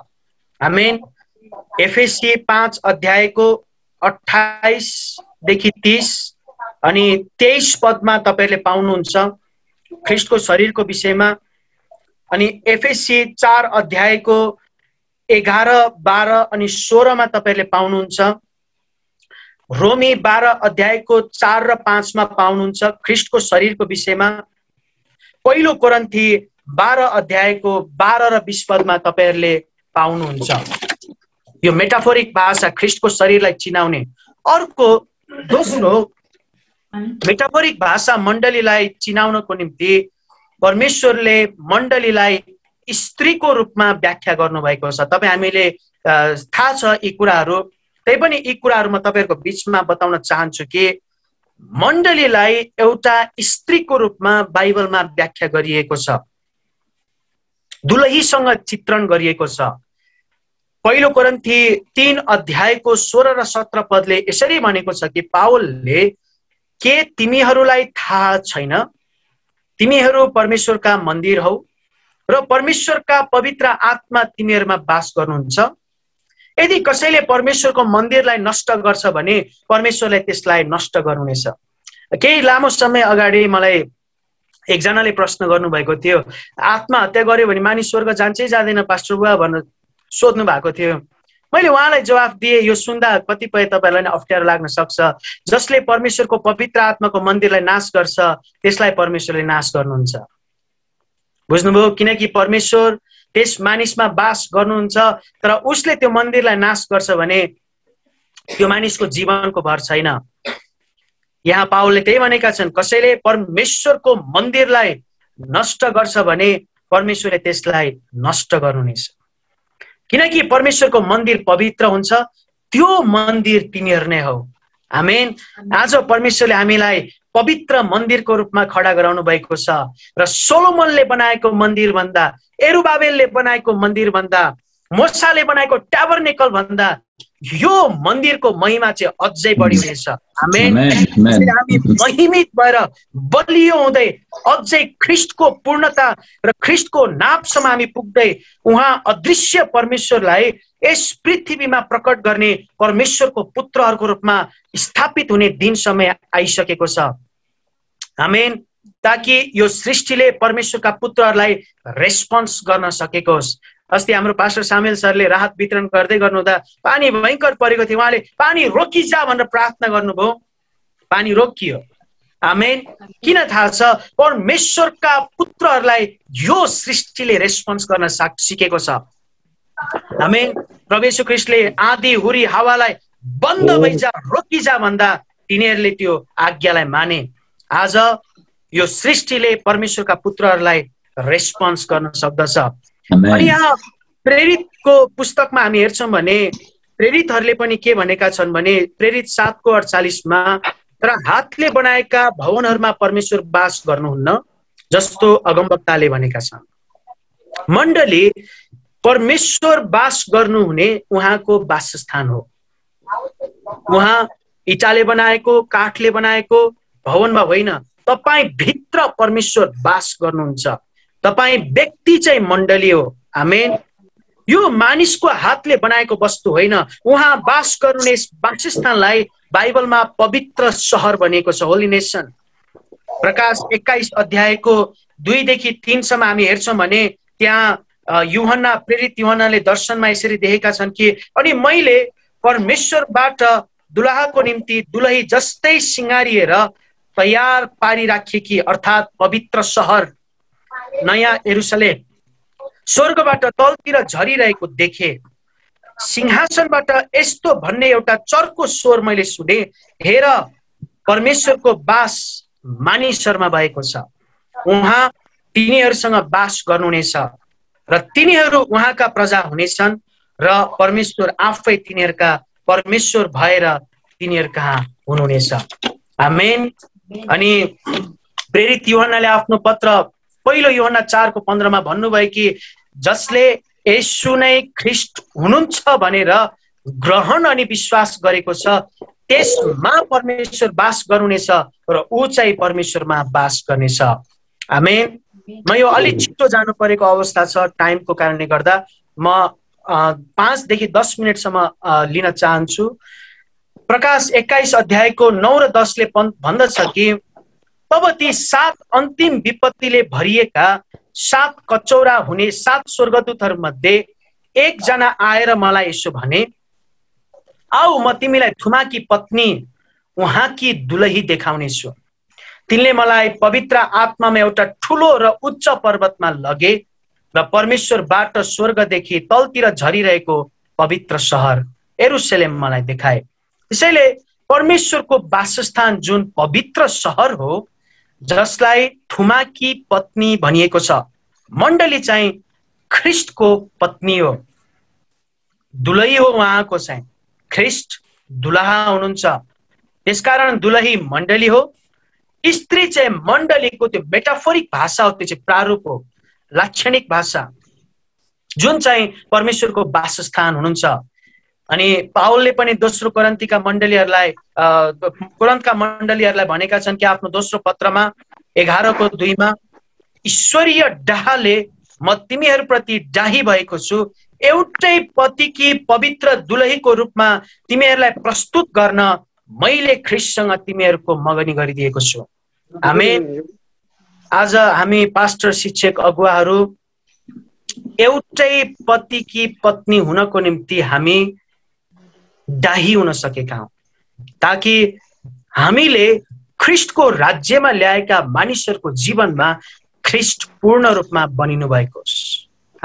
आमेन। एफिसी पाँच अध्यायको अट्ठाइसदेखि तीस अनि तेइस पदमा तपाईँले पाउनुहुन्छ ख्रिस्टको शरीरको विषयमा। अनि एफिसी चार अध्यायको एघार बाह्र अनि सोह्रमा तपाईँले पाउनुहुन्छ। रोमी बाह्र अध्यायको चार र पाँचमा पाउनुहुन्छ ख्रिस्टको शरीरको विषयमा। पहिलो कोरिन्थी बाह्र अध्यायको बाह्र र बिस पदमा तपाईँहरूले पाउनुहुन्छ यो मेटाफोरिक भाषा ख्रिस्टको शरीरलाई चिनाउने। अर्को दोस्रो मेटाफोरिक भाषा मण्डलीलाई चिनाउनको निम्ति परमेश्वरले मण्डलीलाई स्त्रीको रूपमा व्याख्या गर्नुभएको छ। तपाईँ हामीले थाहा छ यी कुराहरू, तैपनि यी कुराहरू म तपाईँहरूको बिचमा बताउन चाहन्छु कि मण्डलीलाई एउटा स्त्रीको रूपमा बाइबलमा व्याख्या गरिएको छ, दुलहीसँग चित्रण गरिएको छ। पहिलो कोरिन्थी तीन अध्यायको सोह्र र सत्र पदले यसरी भनेको छ कि पावलले के तिमीहरूलाई थाहा छैन तिमीहरू परमेश्वरका मन्दिर हौ र परमेश्वरका पवित्र आत्मा तिमीहरूमा बास गर्नुहुन्छ। यदि कसैले परमेश्वरको मन्दिरलाई नष्ट गर्छ भने परमेश्वरले त्यसलाई नष्ट गर्नुहुनेछ। केही लामो समय अगाडि मलाई एकजनाले प्रश्न गर्नुभएको थियो, आत्महत्या गर्यो भने मानिस स्वर्ग जान्छै जाँदैन पास्टर बुवा भन्न सोध्नु भएको थियो। मैले उहाँलाई जवाफ दिएँ, यो सुन्दा कतिपय तपाईँहरूलाई नै अप्ठ्यारो लाग्न सक्छ, जसले परमेश्वरको पवित्र आत्माको मन्दिरलाई नाश गर्छ त्यसलाई परमेश्वरले नाश गर्नुहुन्छ। बुझ्नुभयो? किनकि परमेश्वर त्यस मानिसमा बास गर्नुहुन्छ, तर उसले त्यो मन्दिरलाई नाश गर्छ भने त्यो मानिसको जीवनको भर छैन। यहाँ पावलले त्यही भनेका छन्, कसैले परमेश्वरको मन्दिरलाई नष्ट गर्छ भने परमेश्वरले त्यसलाई नष्ट गर्नुहुनेछ। किनकि परमेश्वरको मन्दिर पवित्र हुन्छ, त्यो मन्दिर तिमीहरू नै हौ। आमेन। आज परमेश्वरले हामीलाई पवित्र मन्दिरको रूपमा खडा गराउनु भएको छ र सोलोमनले बनाएको मन्दिर भन्दा, एरुबाबेलले बनाएको मन्दिर भन्दा, मोसाले बनाएको ट्याबरनेकल भन्दा यो मन्दिरको महिमा चाहिँ अझै बढी हुनेछ। आमेन। हामी महिमित भएर बलियो हुँदै अझै ख्रिस्टको पूर्णता र ख्रिस्टको नापसम्म हामी पुग्दै उहाँ अदृश्य परमेश्वरलाई यस पृथ्वीमा प्रकट गर्ने परमेश्वरको पुत्रहरूको रूपमा स्थापित हुने दिन समय आइसकेको छ। आमेन। ताकि यो सृष्टिले परमेश्वरका पुत्रहरूलाई रेस्पोन्स गर्न सकेको होस्। अस्ति हाम्रो पास्टर सामेल सरले राहत वितरण गर्दै गर्नुहुँदा पानी भयङ्कर परेको थियो, उहाँले पानी रोकिजा भनेर प्रार्थना गर्नुभयो, पानी रोकियो। आमेन। किन थाहा छ? परमेश्वरका पुत्रहरूलाई यो सृष्टिले रेस्पोन्स गर्न सिकेको छ। आमेन। प्रभु येशू ख्रिस्टले आँधी हुरी हावालाई बन्द भइजा रोकिजा भन्दा तिनीहरूले त्यो आज्ञालाई माने। आज यो सृष्टिले परमेश्वरका पुत्रहरूलाई रेस्पोन्स गर्न सक्दछ। अनि यहाँ प्रेरितको पुस्तकमा हामी हेर्छौँ भने प्रेरितहरूले पनि के भनेका छन् भने प्रेरित सातको अडचालिसमा, तर हातले बनाएका भवनहरूमा परमेश्वर बास गर्नुहुन्न जस्तो अगमवक्ताले भनेका छन्। मण्डली परमेश्वर बास गर्नुहुने उहाँको वासस्थान हो। उहाँ इटाले बनाएको, काठले बनाएको भवनमा होइन, तपाईँ भित्र परमेश्वर बास गर्नुहुन्छ। तपाईँ व्यक्ति चाहिँ मण्डली हो। आमेन। यो मानिसको हातले बनाएको वस्तु होइन। उहाँ बास गर्ने वासस्थानलाई बाइबलमा पवित्र सहर भनेको छ, होली नेसन। प्रकाश एक्काइस अध्यायको दुईदेखि तीनसम्म हामी हेर्छौँ भने त्यहाँ युहन्ना, प्रेरित युहन्नाले दर्शनमा यसरी देखेका छन् कि अनि मैले परमेश्वरबाट दुलहाको निम्ति दुलही जस्तै सिँगारिएर तयार पारिराखेकी अर्थात् पवित्र सहर नयाँ एरुसलेम स्वर्गबाट तलतिर झरिरहेको देखे। सिंहासनबाट यस्तो भन्ने एउटा चर्को स्वर मैले सुने, हेर परमेश्वरको बास मानिसहरूमा भएको छ, उहाँ तिनीहरूसँग बास गर्नुहुनेछ र तिनीहरू उहाँका प्रजा हुनेछन् र परमेश्वर आफै तिनीहरूका परमेश्वर भएर तिनीहरू कहाँ हुनुहुनेछ। आमेन। अनि प्रेरित युहन्नाले आफ्नो पत्र पहिलो युहन्ना चारको पन्ध्रमा भन्नुभयो कि जसले येशू नै ख्रिस्ट हुनुहुन्छ भनेर ग्रहण अनि विश्वास गरेको छ त्यसमा परमेश्वर बास गर्नुहुनेछ र ऊ चाहिँ परमेश्वरमा बास गर्नेछ। आमेन। म यो अलिक छिटो जानु परेको अवस्था छ टाइमको कारणले गर्दा, म पाँचदेखि दस मिनटसम्म लिन चाहन्छु। प्रकाश एक्काइस अध्यायको नौ र दसले भन्दछ कि तब ती सात अन्तिम विपत्तिले भरिएका सात कचौरा हुने सात स्वर्गदूतहरूमध्ये एकजना आएर मलाई यसो भने, आऊ म तिमीलाई थुमाकी पत्नी उहाँकी दुलही देखाउनेछु। तिनले मलाई पवित्र आत्मामा एउटा ठुलो र उच्च पर्वतमा लगे र परमेश्वरबाट स्वर्गदेखि तलतिर झरिरहेको पवित्र सहर एरुसलेम मलाई देखाए। त्यसैले परमेश्वरको वासस्थान जुन पवित्र सहर हो जसलाई थुमाकी पत्नी भनिएको छ, मण्डली चाहिँ ख्रिस्टको पत्नी हो, दुलही हो। उहाँको चाहिँ ख्रिस्ट दुलहा हुनुहुन्छ, त्यसकारण दुलही मण्डली हो। स्त्री चाहिँ मण्डलीको त्यो मेटाफोरिक भाषा हो, त्यो चाहिँ प्रारूप हो, लाक्षणिक भाषा। जुन चाहिँ परमेश्वरको वासस्थान हुनुहुन्छ। अनि पावलले पनि दोस्रो कोरिन्थीका मण्डलीहरूलाई कोरिन्थका मण्डलीहरूलाई भनेका छन् कि आफ्नो दोस्रो पत्रमा एघारको दुईमा ईश्वरीय डाहाले म तिमीहरूप्रति डाही भएको छु, एउटै पतिकी पवित्र दुलहीको रूपमा तिमीहरूलाई प्रस्तुत गर्न मैले ख्रिस्टसँग तिमीहरूको मगनी गरिदिएको छु। आमेन। आज हामी पास्टर, शिक्षक, अगुवाहरू एउटै पतिकी पत्नी हुनको निम्ति हामी डाही हुन सकेका हौं, ताकि हामीले ख्रिस्टको राज्यमा ल्याएका मानिसहरूको जीवनमा ख्रिस्ट पूर्ण रूपमा बनिनु भएको होस्।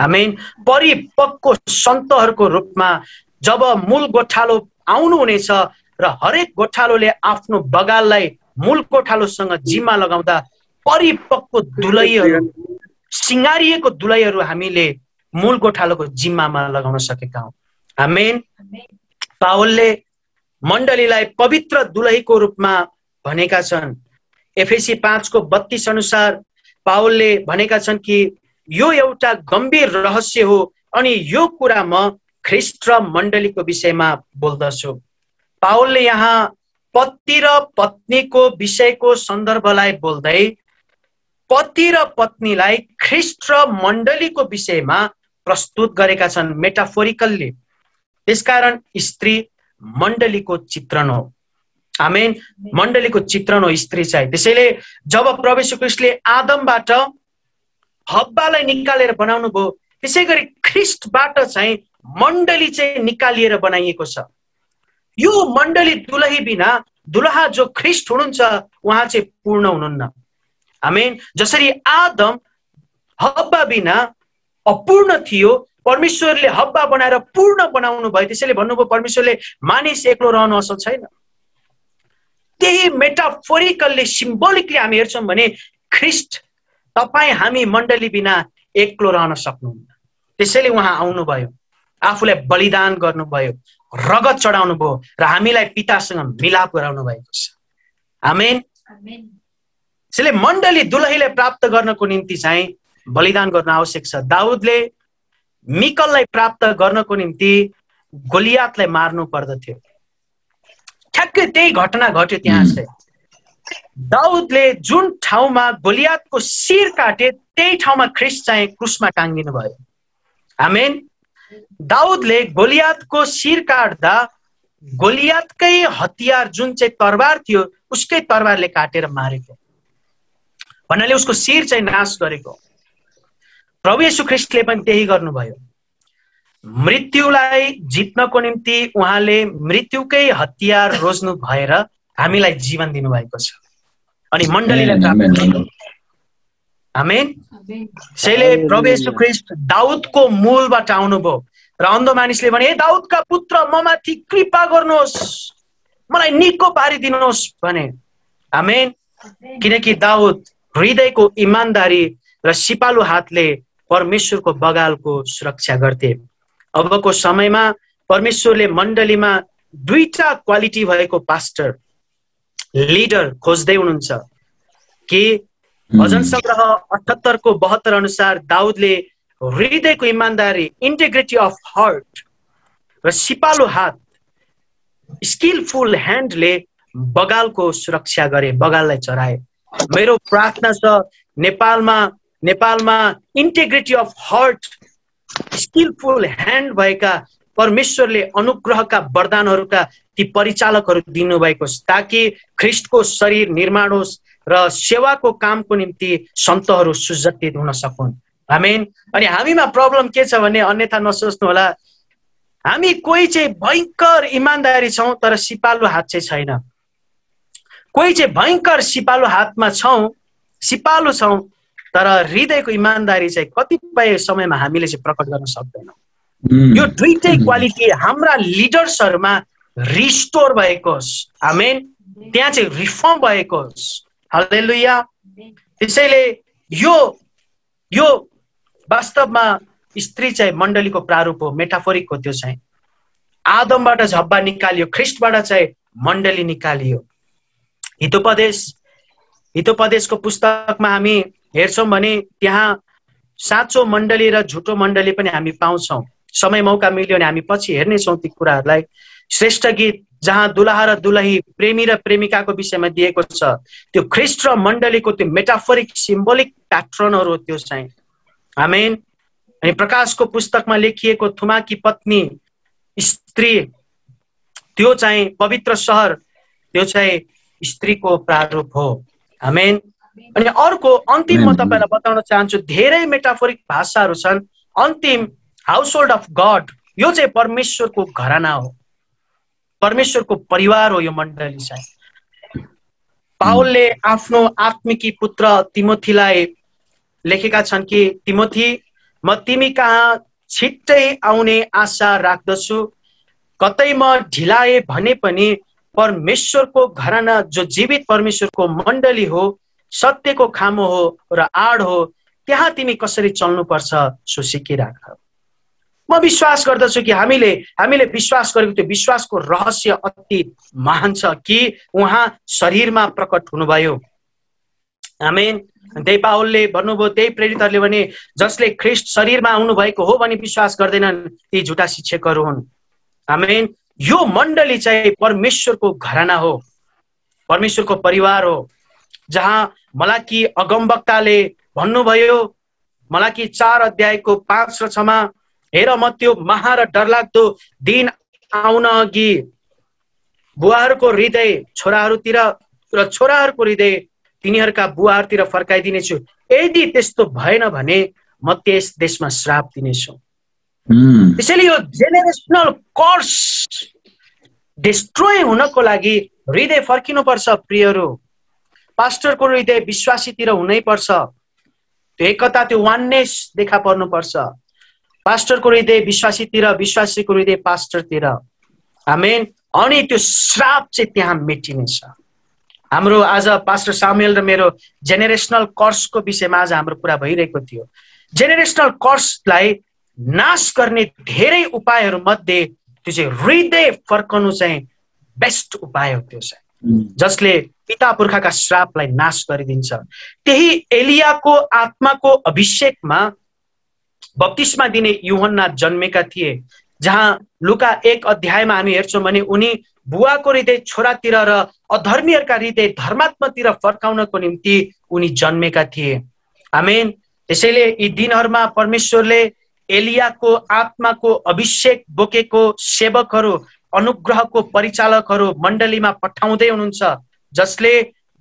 आमेन। परिपक्व सन्तहरूको रूपमा जब मूल गोठालो आउनुहुनेछ र हरेक गोठालोले आफ्नो बगाललाई मूल गोठालोसँग जिम्मा लगाउँदा परिपक्व दुलहीहरू, सिँगारिएको दुलहीहरू हामीले मूल गोठालोको जिम्मामा लगाउन सकेका हौं। आमेन। पावलले मण्डलीलाई पवित्र दुलहीको रूपमा भनेका छन्। एफएसी पाँचको बत्तीस अनुसार पावलले भनेका छन् कि यो एउटा गम्भीर रहस्य हो, अनि यो कुरा म ख्रिस्ट र मण्डलीको विषयमा बोल्दछु। पावलले यहाँ पति र पत्नीको विषयको सन्दर्भलाई बोल्दै पति र पत्नीलाई ख्रिस्ट र मण्डलीको विषयमा प्रस्तुत गरेका छन् मेटाफोरिकल्ली। त्यसकारण स्त्री मण्डलीको चित्रण हो। आमेन। मण्डलीको चित्रण हो स्त्री चाहिँ। त्यसैले जब प्रभु येशू ख्रिस्टले आदमबाट हब्बालाई निकालेर बनाउनु भयो, त्यसै गरी ख्रिस्टबाट चाहिँ मण्डली चाहिँ निकालिएर बनाइएको छ। यो मण्डली दुलही बिना, दुलहा जो ख्रिस्ट हुनुहुन्छ उहाँ चाहिँ पूर्ण हुनुहुन्न। आमेन। जसरी आदम हब्बा बिना अपूर्ण थियो, परमेश्वरले हब्बा बनाएर पूर्ण बनाउनु भयो, त्यसैले भन्नुभयो परमेश्वरले मानिस एक्लो रहनु असल छैन। त्यही मेटाफोरिकल्ली, सिम्बोलिकली हामी हेर्छौँ भने ख्रिस्ट, तपाईँ हामी मण्डली बिना एक्लो रहन सक्नुहुन्न, त्यसैले उहाँ आउनुभयो, आफूलाई बलिदान गर्नुभयो, रगत चढाउनु भयो र हामीलाई पितासँग मिलाप गराउनु भएको छ। आमेन। त्यसैले मण्डली दुलहीलाई प्राप्त गर्नको निम्ति चाहिँ बलिदान गर्न आवश्यक छ। दाउदले मिकललाई प्राप्त गर्नको निम्ति गोलियातलाई मार्नु पर्दथ्यो। ठ्याक्कै त्यही घटना घट्यो त्यहाँ चाहिँ। दाउदले जुन ठाउँमा गोलियातको शिर काटे त्यही ठाउँमा ख्रिस्ट चाहिँ क्रुसमा टाँगिनु भयो। आमेन। दाउदले गोलियातको शिर काट्दा गोलियातकै हतियार जुन चाहिँ तरवार थियो उसकै तरवारले काटेर मारेको, भन्नाले उसको शिर चाहिँ नाश गरेको। प्रभु येशू ख्रिस्टले पनि त्यही गर्नुभयो। मृत्युलाई जित्नको निम्ति उहाँले मृत्युकै हतियार रोज्नु भएर हामीलाई जीवन दिनुभएको छ, अनि मण्डलीलाई प्राप्त गर्नु। आमेन। त्यसैले प्रभु येशू ख्रिस्ट दाउदको मूलबाट आउनुभयो र अन्ध मानिसले भने, हे दाउदका पुत्र म माथि कृपा गर्नुहोस्, मलाई निको पारिदिनुहोस् भने। आमेन। किनकि दाउद हृदयको इमानदारी र सिपालु हातले परमेश्वरको बगालको सुरक्षा गर्थे। अबको समयमा परमेश्वरले मण्डलीमा दुईटा क्वालिटी भएको पास्टर, लिडर खोज्दै हुनुहुन्छ कि भजन संग्रह अठहत्तर को बहत्तर अनुसार दाउदले हृदयको इमानदारी, इन्टेग्रिटी अफ हार्ट र सिपालु हात, स्किलफुल ह्यान्डले बगालको सुरक्षा गरे, बगाललाई चराए। मेरो प्रार्थना छ नेपालमा नेपालमा integrity of heart, skilful hand भएका, परमेश्वरले अनुग्रहका वरदानहरूका ती परिचालकहरू दिनुभएको छ, ताकि ख्रिस्टको शरीर निर्माण होस् र सेवाको कामको निम्ति सन्तहरू सुसज्जित हुन सकुन्। आमेन। अनि हामीमा प्रब्लम के छ भने, अन्यथा नसोच्नु होला, हामी कोही चाहिँ भयङ्कर इमान्दारी छौँ तर सिपालु हात चाहिँ छैन, कोही चाहिँ भयङ्कर सिपालु हातमा छौँ, सिपालु छौँ तर हृदयको इमान्दारी चाहिँ कतिपय समयमा हामीले चाहिँ प्रकट गर्न सक्दैनौँ। Mm. यो दुईटै क्वालिटी हाम्रा लिडर्सहरूमा रिस्टोर भएको होस्। आमेन। त्यहाँ चाहिँ रिफर्म भएको होस्। हालेलुया। त्यसैले यो यो वास्तवमा स्त्री चाहिँ मण्डलीको प्रारूप हो, मेटाफोरिक हो। त्यो चाहिँ आदमबाट झब्बा निकालियो, ख्रिस्टबाट चाहिँ मण्डली निकालियो। हितोपदेश हितोपदेशको पुस्तकमा हामी हेर्छौँ भने त्यहाँ साँचो मण्डली र झुटो मण्डली पनि हामी पाउँछौँ। समय मौका मिल्यो भने हामी पछि हेर्नेछौँ ती कुराहरूलाई। श्रेष्ठ गीत जहाँ दुलहा र दुलही, प्रेमी र प्रेमिकाको विषयमा दिएको छ, त्यो ख्रीष्ट र मण्डलीको त्यो मेटाफोरिक सिम्बोलिक प्याट्रनहरू हो त्यो चाहिँ। आमेन। अनि प्रकाशको पुस्तकमा लेखिएको थुमाकी पत्नी स्त्री, त्यो चाहिँ पवित्र सहर, त्यो चाहिँ स्त्रीको प्रारूप हो। आमेन। अनि अर्को अन्तिम म तपाईलाई बताउन चाहन्छु, धेरै मेटाफोरिक भाषाहरू छन्। अन्तिम हाउसहोल्ड अफ गॉड, यो चाहिँ परमेश्वरको घराना हो, परमेश्वरको परिवार हो यो मण्डली चाहिँ। पावलले आफ्नो आत्मिकी पुत्र तिमोथीलाई लेखेका छन् कि तिमोथी, म तिमी कहाँ छिट्टै आउने आशा राख्दछु, कतै म ढिलाए भने पनि परमेश्वरको घराना जो जीवित परमेश्वरको मण्डली हो, सत्यको खामो हो र आड हो, त्यहाँ तिमी कसरी चल्नुपर्छ सो सिकिराख। म विश्वास गर्दछु कि हामीले हामीले विश्वास गरेको त्यो विश्वासको रहस्य अति महान छ कि उहाँ शरीरमा प्रकट हुनुभयो। आमेन। त्यही पावलले भन्नुभयो, त्यही प्रेरितहरूले भने, जसले ख्रीष्ट शरीरमा आउनुभएको हो भने विश्वास गर्दैनन्, ती झुटा शिक्षकहरू हुन्। आमेन। यो मण्डली चाहिँ परमेश्वरको घराना हो, परमेश्वरको परिवार हो, जहाँ मलाकी अगमवक्ताले भन्नुभयो, मलाकी चार अध्यायको पाँच र छमा, हेर म त्यो महा र डरलाग्दो दिन आउन अघि बुवाहरूको हृदय छोराहरूतिर र छोराहरूको हृदय तिनीहरूका बुवाहरूतिर फर्काइदिनेछु, यदि त्यस्तो भएन भने म त्यस देशमा श्राप दिनेछु। mm. त्यसैले यो जेनेरेसनल कर्स डिस्ट्रोय हुनको लागि हृदय फर्किनुपर्छ प्रियहरू। पास्टरको हृदय विश्वासीतिर हुनैपर्छ, त्यो एकता, त्यो वाननेस देखा पर्नुपर्छ। पास्टरको हृदय विश्वासीतिर, विश्वासीको हृदय पास्टरतिर। आमेन। अनि त्यो श्राप चाहिँ त्यहाँ मेटिनेछ। हाम्रो आज पास्टर सामुएल र मेरो जेनेरेसनल कर्सको विषयमा आज हाम्रो कुरा भइरहेको थियो। जेनेरेसनल कर्सलाई नाश गर्ने धेरै उपायहरूमध्ये त्यो चाहिँ हृदय फर्कनु चाहिँ बेस्ट उपाय हो। त्यो चाहिँ जसले पिता पुर्खाका श्रापलाई नाश गरिदिन्छ। त्यही एलियाको आत्माको अभिषेकमा बप्तिस्मा दिने युहन्ना जन्मेका थिए, जहाँ लुका एक अध्यायमा हामी हेर्छौँ भने उनी बुवाको हृदय छोरातिर र अधर्मीहरूका हृदय धर्मात्मतिर फर्काउनको निम्ति उनी जन्मेका थिए। आमेन। त्यसैले यी दिनहरूमा परमेश्वरले एलियाको आत्माको अभिषेक बोकेको सेवकहरू, अनुग्रहको परिचालकहरू मण्डलीमा पठाउँदै हुनुहुन्छ, जसले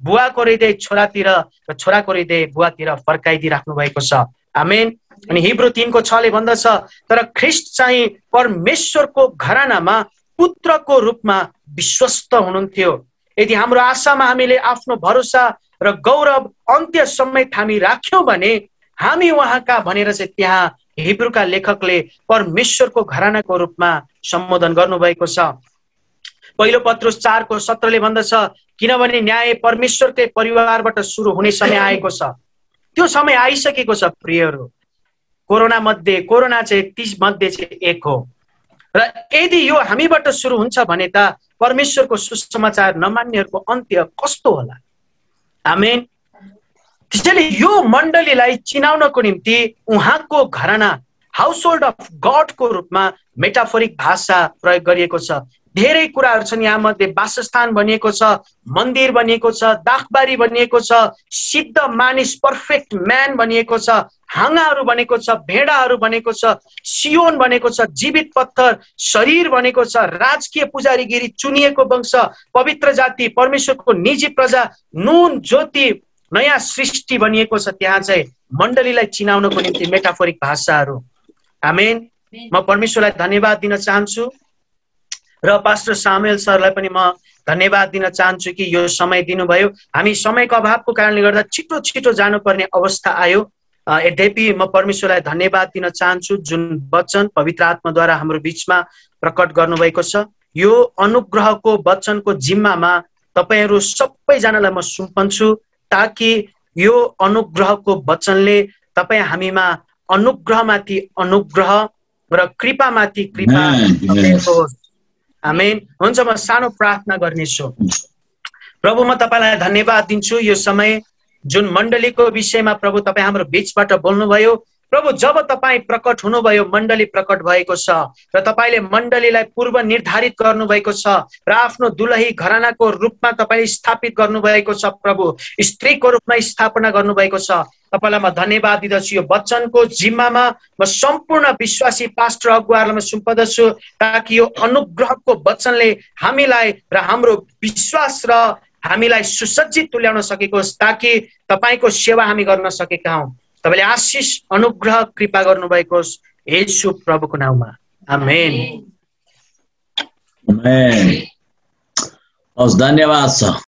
बुवाको हृदय छोरातिर र छोराको हृदय बुवातिर फर्काइदिराख्नु भएको छ। आमेन। अनि हिब्रू तीनको छले भन्दछ, तर ख्रीष्ट चाहिँ परमेश्वरको घरानामा पुत्रको रूपमा विश्वस्त हुनुहुन्थ्यो। यदि हाम्रो आशामा हामीले आफ्नो भरोसा र गौरव अन्त्य समय थामी राख्यौँ भने हामी उहाँका भनेर चाहिँ त्यहाँ हिब्रूका लेखकले परमेश्वरको घरानाको रूपमा सम्बोधन गर्नुभएको छ। पहिलो पत्रुस चारको सत्रले भन्दछ, किनभने न्याय परमेश्वरकै परिवारबाट सुरु हुने समय आएको छ। त्यो समय आइसकेको छ प्रियहरू। कोरोना मध्ये कोरोना चाहिँ तीस मध्ये चाहिँ एक हो, र यदि यो हामीबाट सुरु हुन्छ भने त परमेश्वरको सुसमाचार नमान्नेहरूको अन्त्य कस्तो होला। आमेन। त्यसैले यो मण्डलीलाई चिनाउनको निम्ति उहाँको घराना, हाउसहोल्ड अफ गडको रूपमा मेटाफोरिक भाषा प्रयोग गरिएको छ। धेरै कुराहरू छन् यहाँ मध्ये, वासस्थान भनिएको छ, मन्दिर भनिएको छ, दाखबारी भनिएको छ, सिद्ध मानिस पर्फेक्ट म्यान भनिएको छ, हाँगाहरू भनेको छ, भेडाहरू भनेको छ, सियोन भनेको छ, जीवित पत्थर शरीर भनेको छ, राजकीय पुजारीगिरी, चुनिएको वंश, पवित्र जाति, परमेश्वरको निजी प्रजा, नुन ज्योति, नयाँ सृष्टि भनिएको छ। त्यहाँ चाहिँ मण्डलीलाई चिनाउनको निम्ति मेटाफोरिक भाषाहरू। आमेन। म परमेश्वरलाई धन्यवाद दिन चाहन्छु र पास्टर सामुएल सरलाई पनि म धन्यवाद दिन चाहन्छु कि यो समय दिनुभयो। हामी समयको अभावको कारणले गर्दा छिटो छिटो जानुपर्ने अवस्था आयो। यद्यपि म परमेश्वरलाई धन्यवाद दिन चाहन्छु, जुन वचन पवित्र आत्माद्वारा हाम्रो बिचमा प्रकट गर्नुभएको छ। यो अनुग्रहको वचनको जिम्मामा तपाईँहरू सबैजनालाई म सुम्पन्छु, ताकि यो अनुग्रहको वचनले तपाईँ हामीमा अनुग्रहमाथि अनुग्रह र कृपामाथि कृपा होस्। आमेन। हुन्छ, म सानो प्रार्थना गर्नेछु। प्रभु, म तपाईँलाई धन्यवाद दिन्छु यो समय जुन मण्डलीको विषयमा प्रभु तपाईँ हाम्रो बीचबाट बोल्नुभयो। प्रभु जब तपाईं प्रकट हुनुभयो मण्डली प्रकट भएको छ र तपाईले मण्डलीलाई पूर्व निर्धारित गर्नु भएको छ र आफ्नो दुलही घरानाको रूपमा तपाईले स्थापित गर्नु भएको छ। प्रभु स्त्रीको रूपमा स्थापना गर्नु भएको छ। तपाईलाई म धन्यवाद दिदछु। यो वचनको जिम्मामा म सम्पूर्ण विश्वासी पास्टर अगुवाहरूलाई सुम्पदछु ताकि यो अनुग्रहको वचनले हामीलाई र हाम्रो विश्वास र हामीलाई सुसज्जित तुल्याउन सकेको होस् ताकि तपाईको सेवा हामी गर्न सकेका हौं। तपाईले आशीष अनुग्रह कृपा गर्नु भएको होस् येशू प्रभुको नाममा आमेन। आमेन। धन्यवाद छ।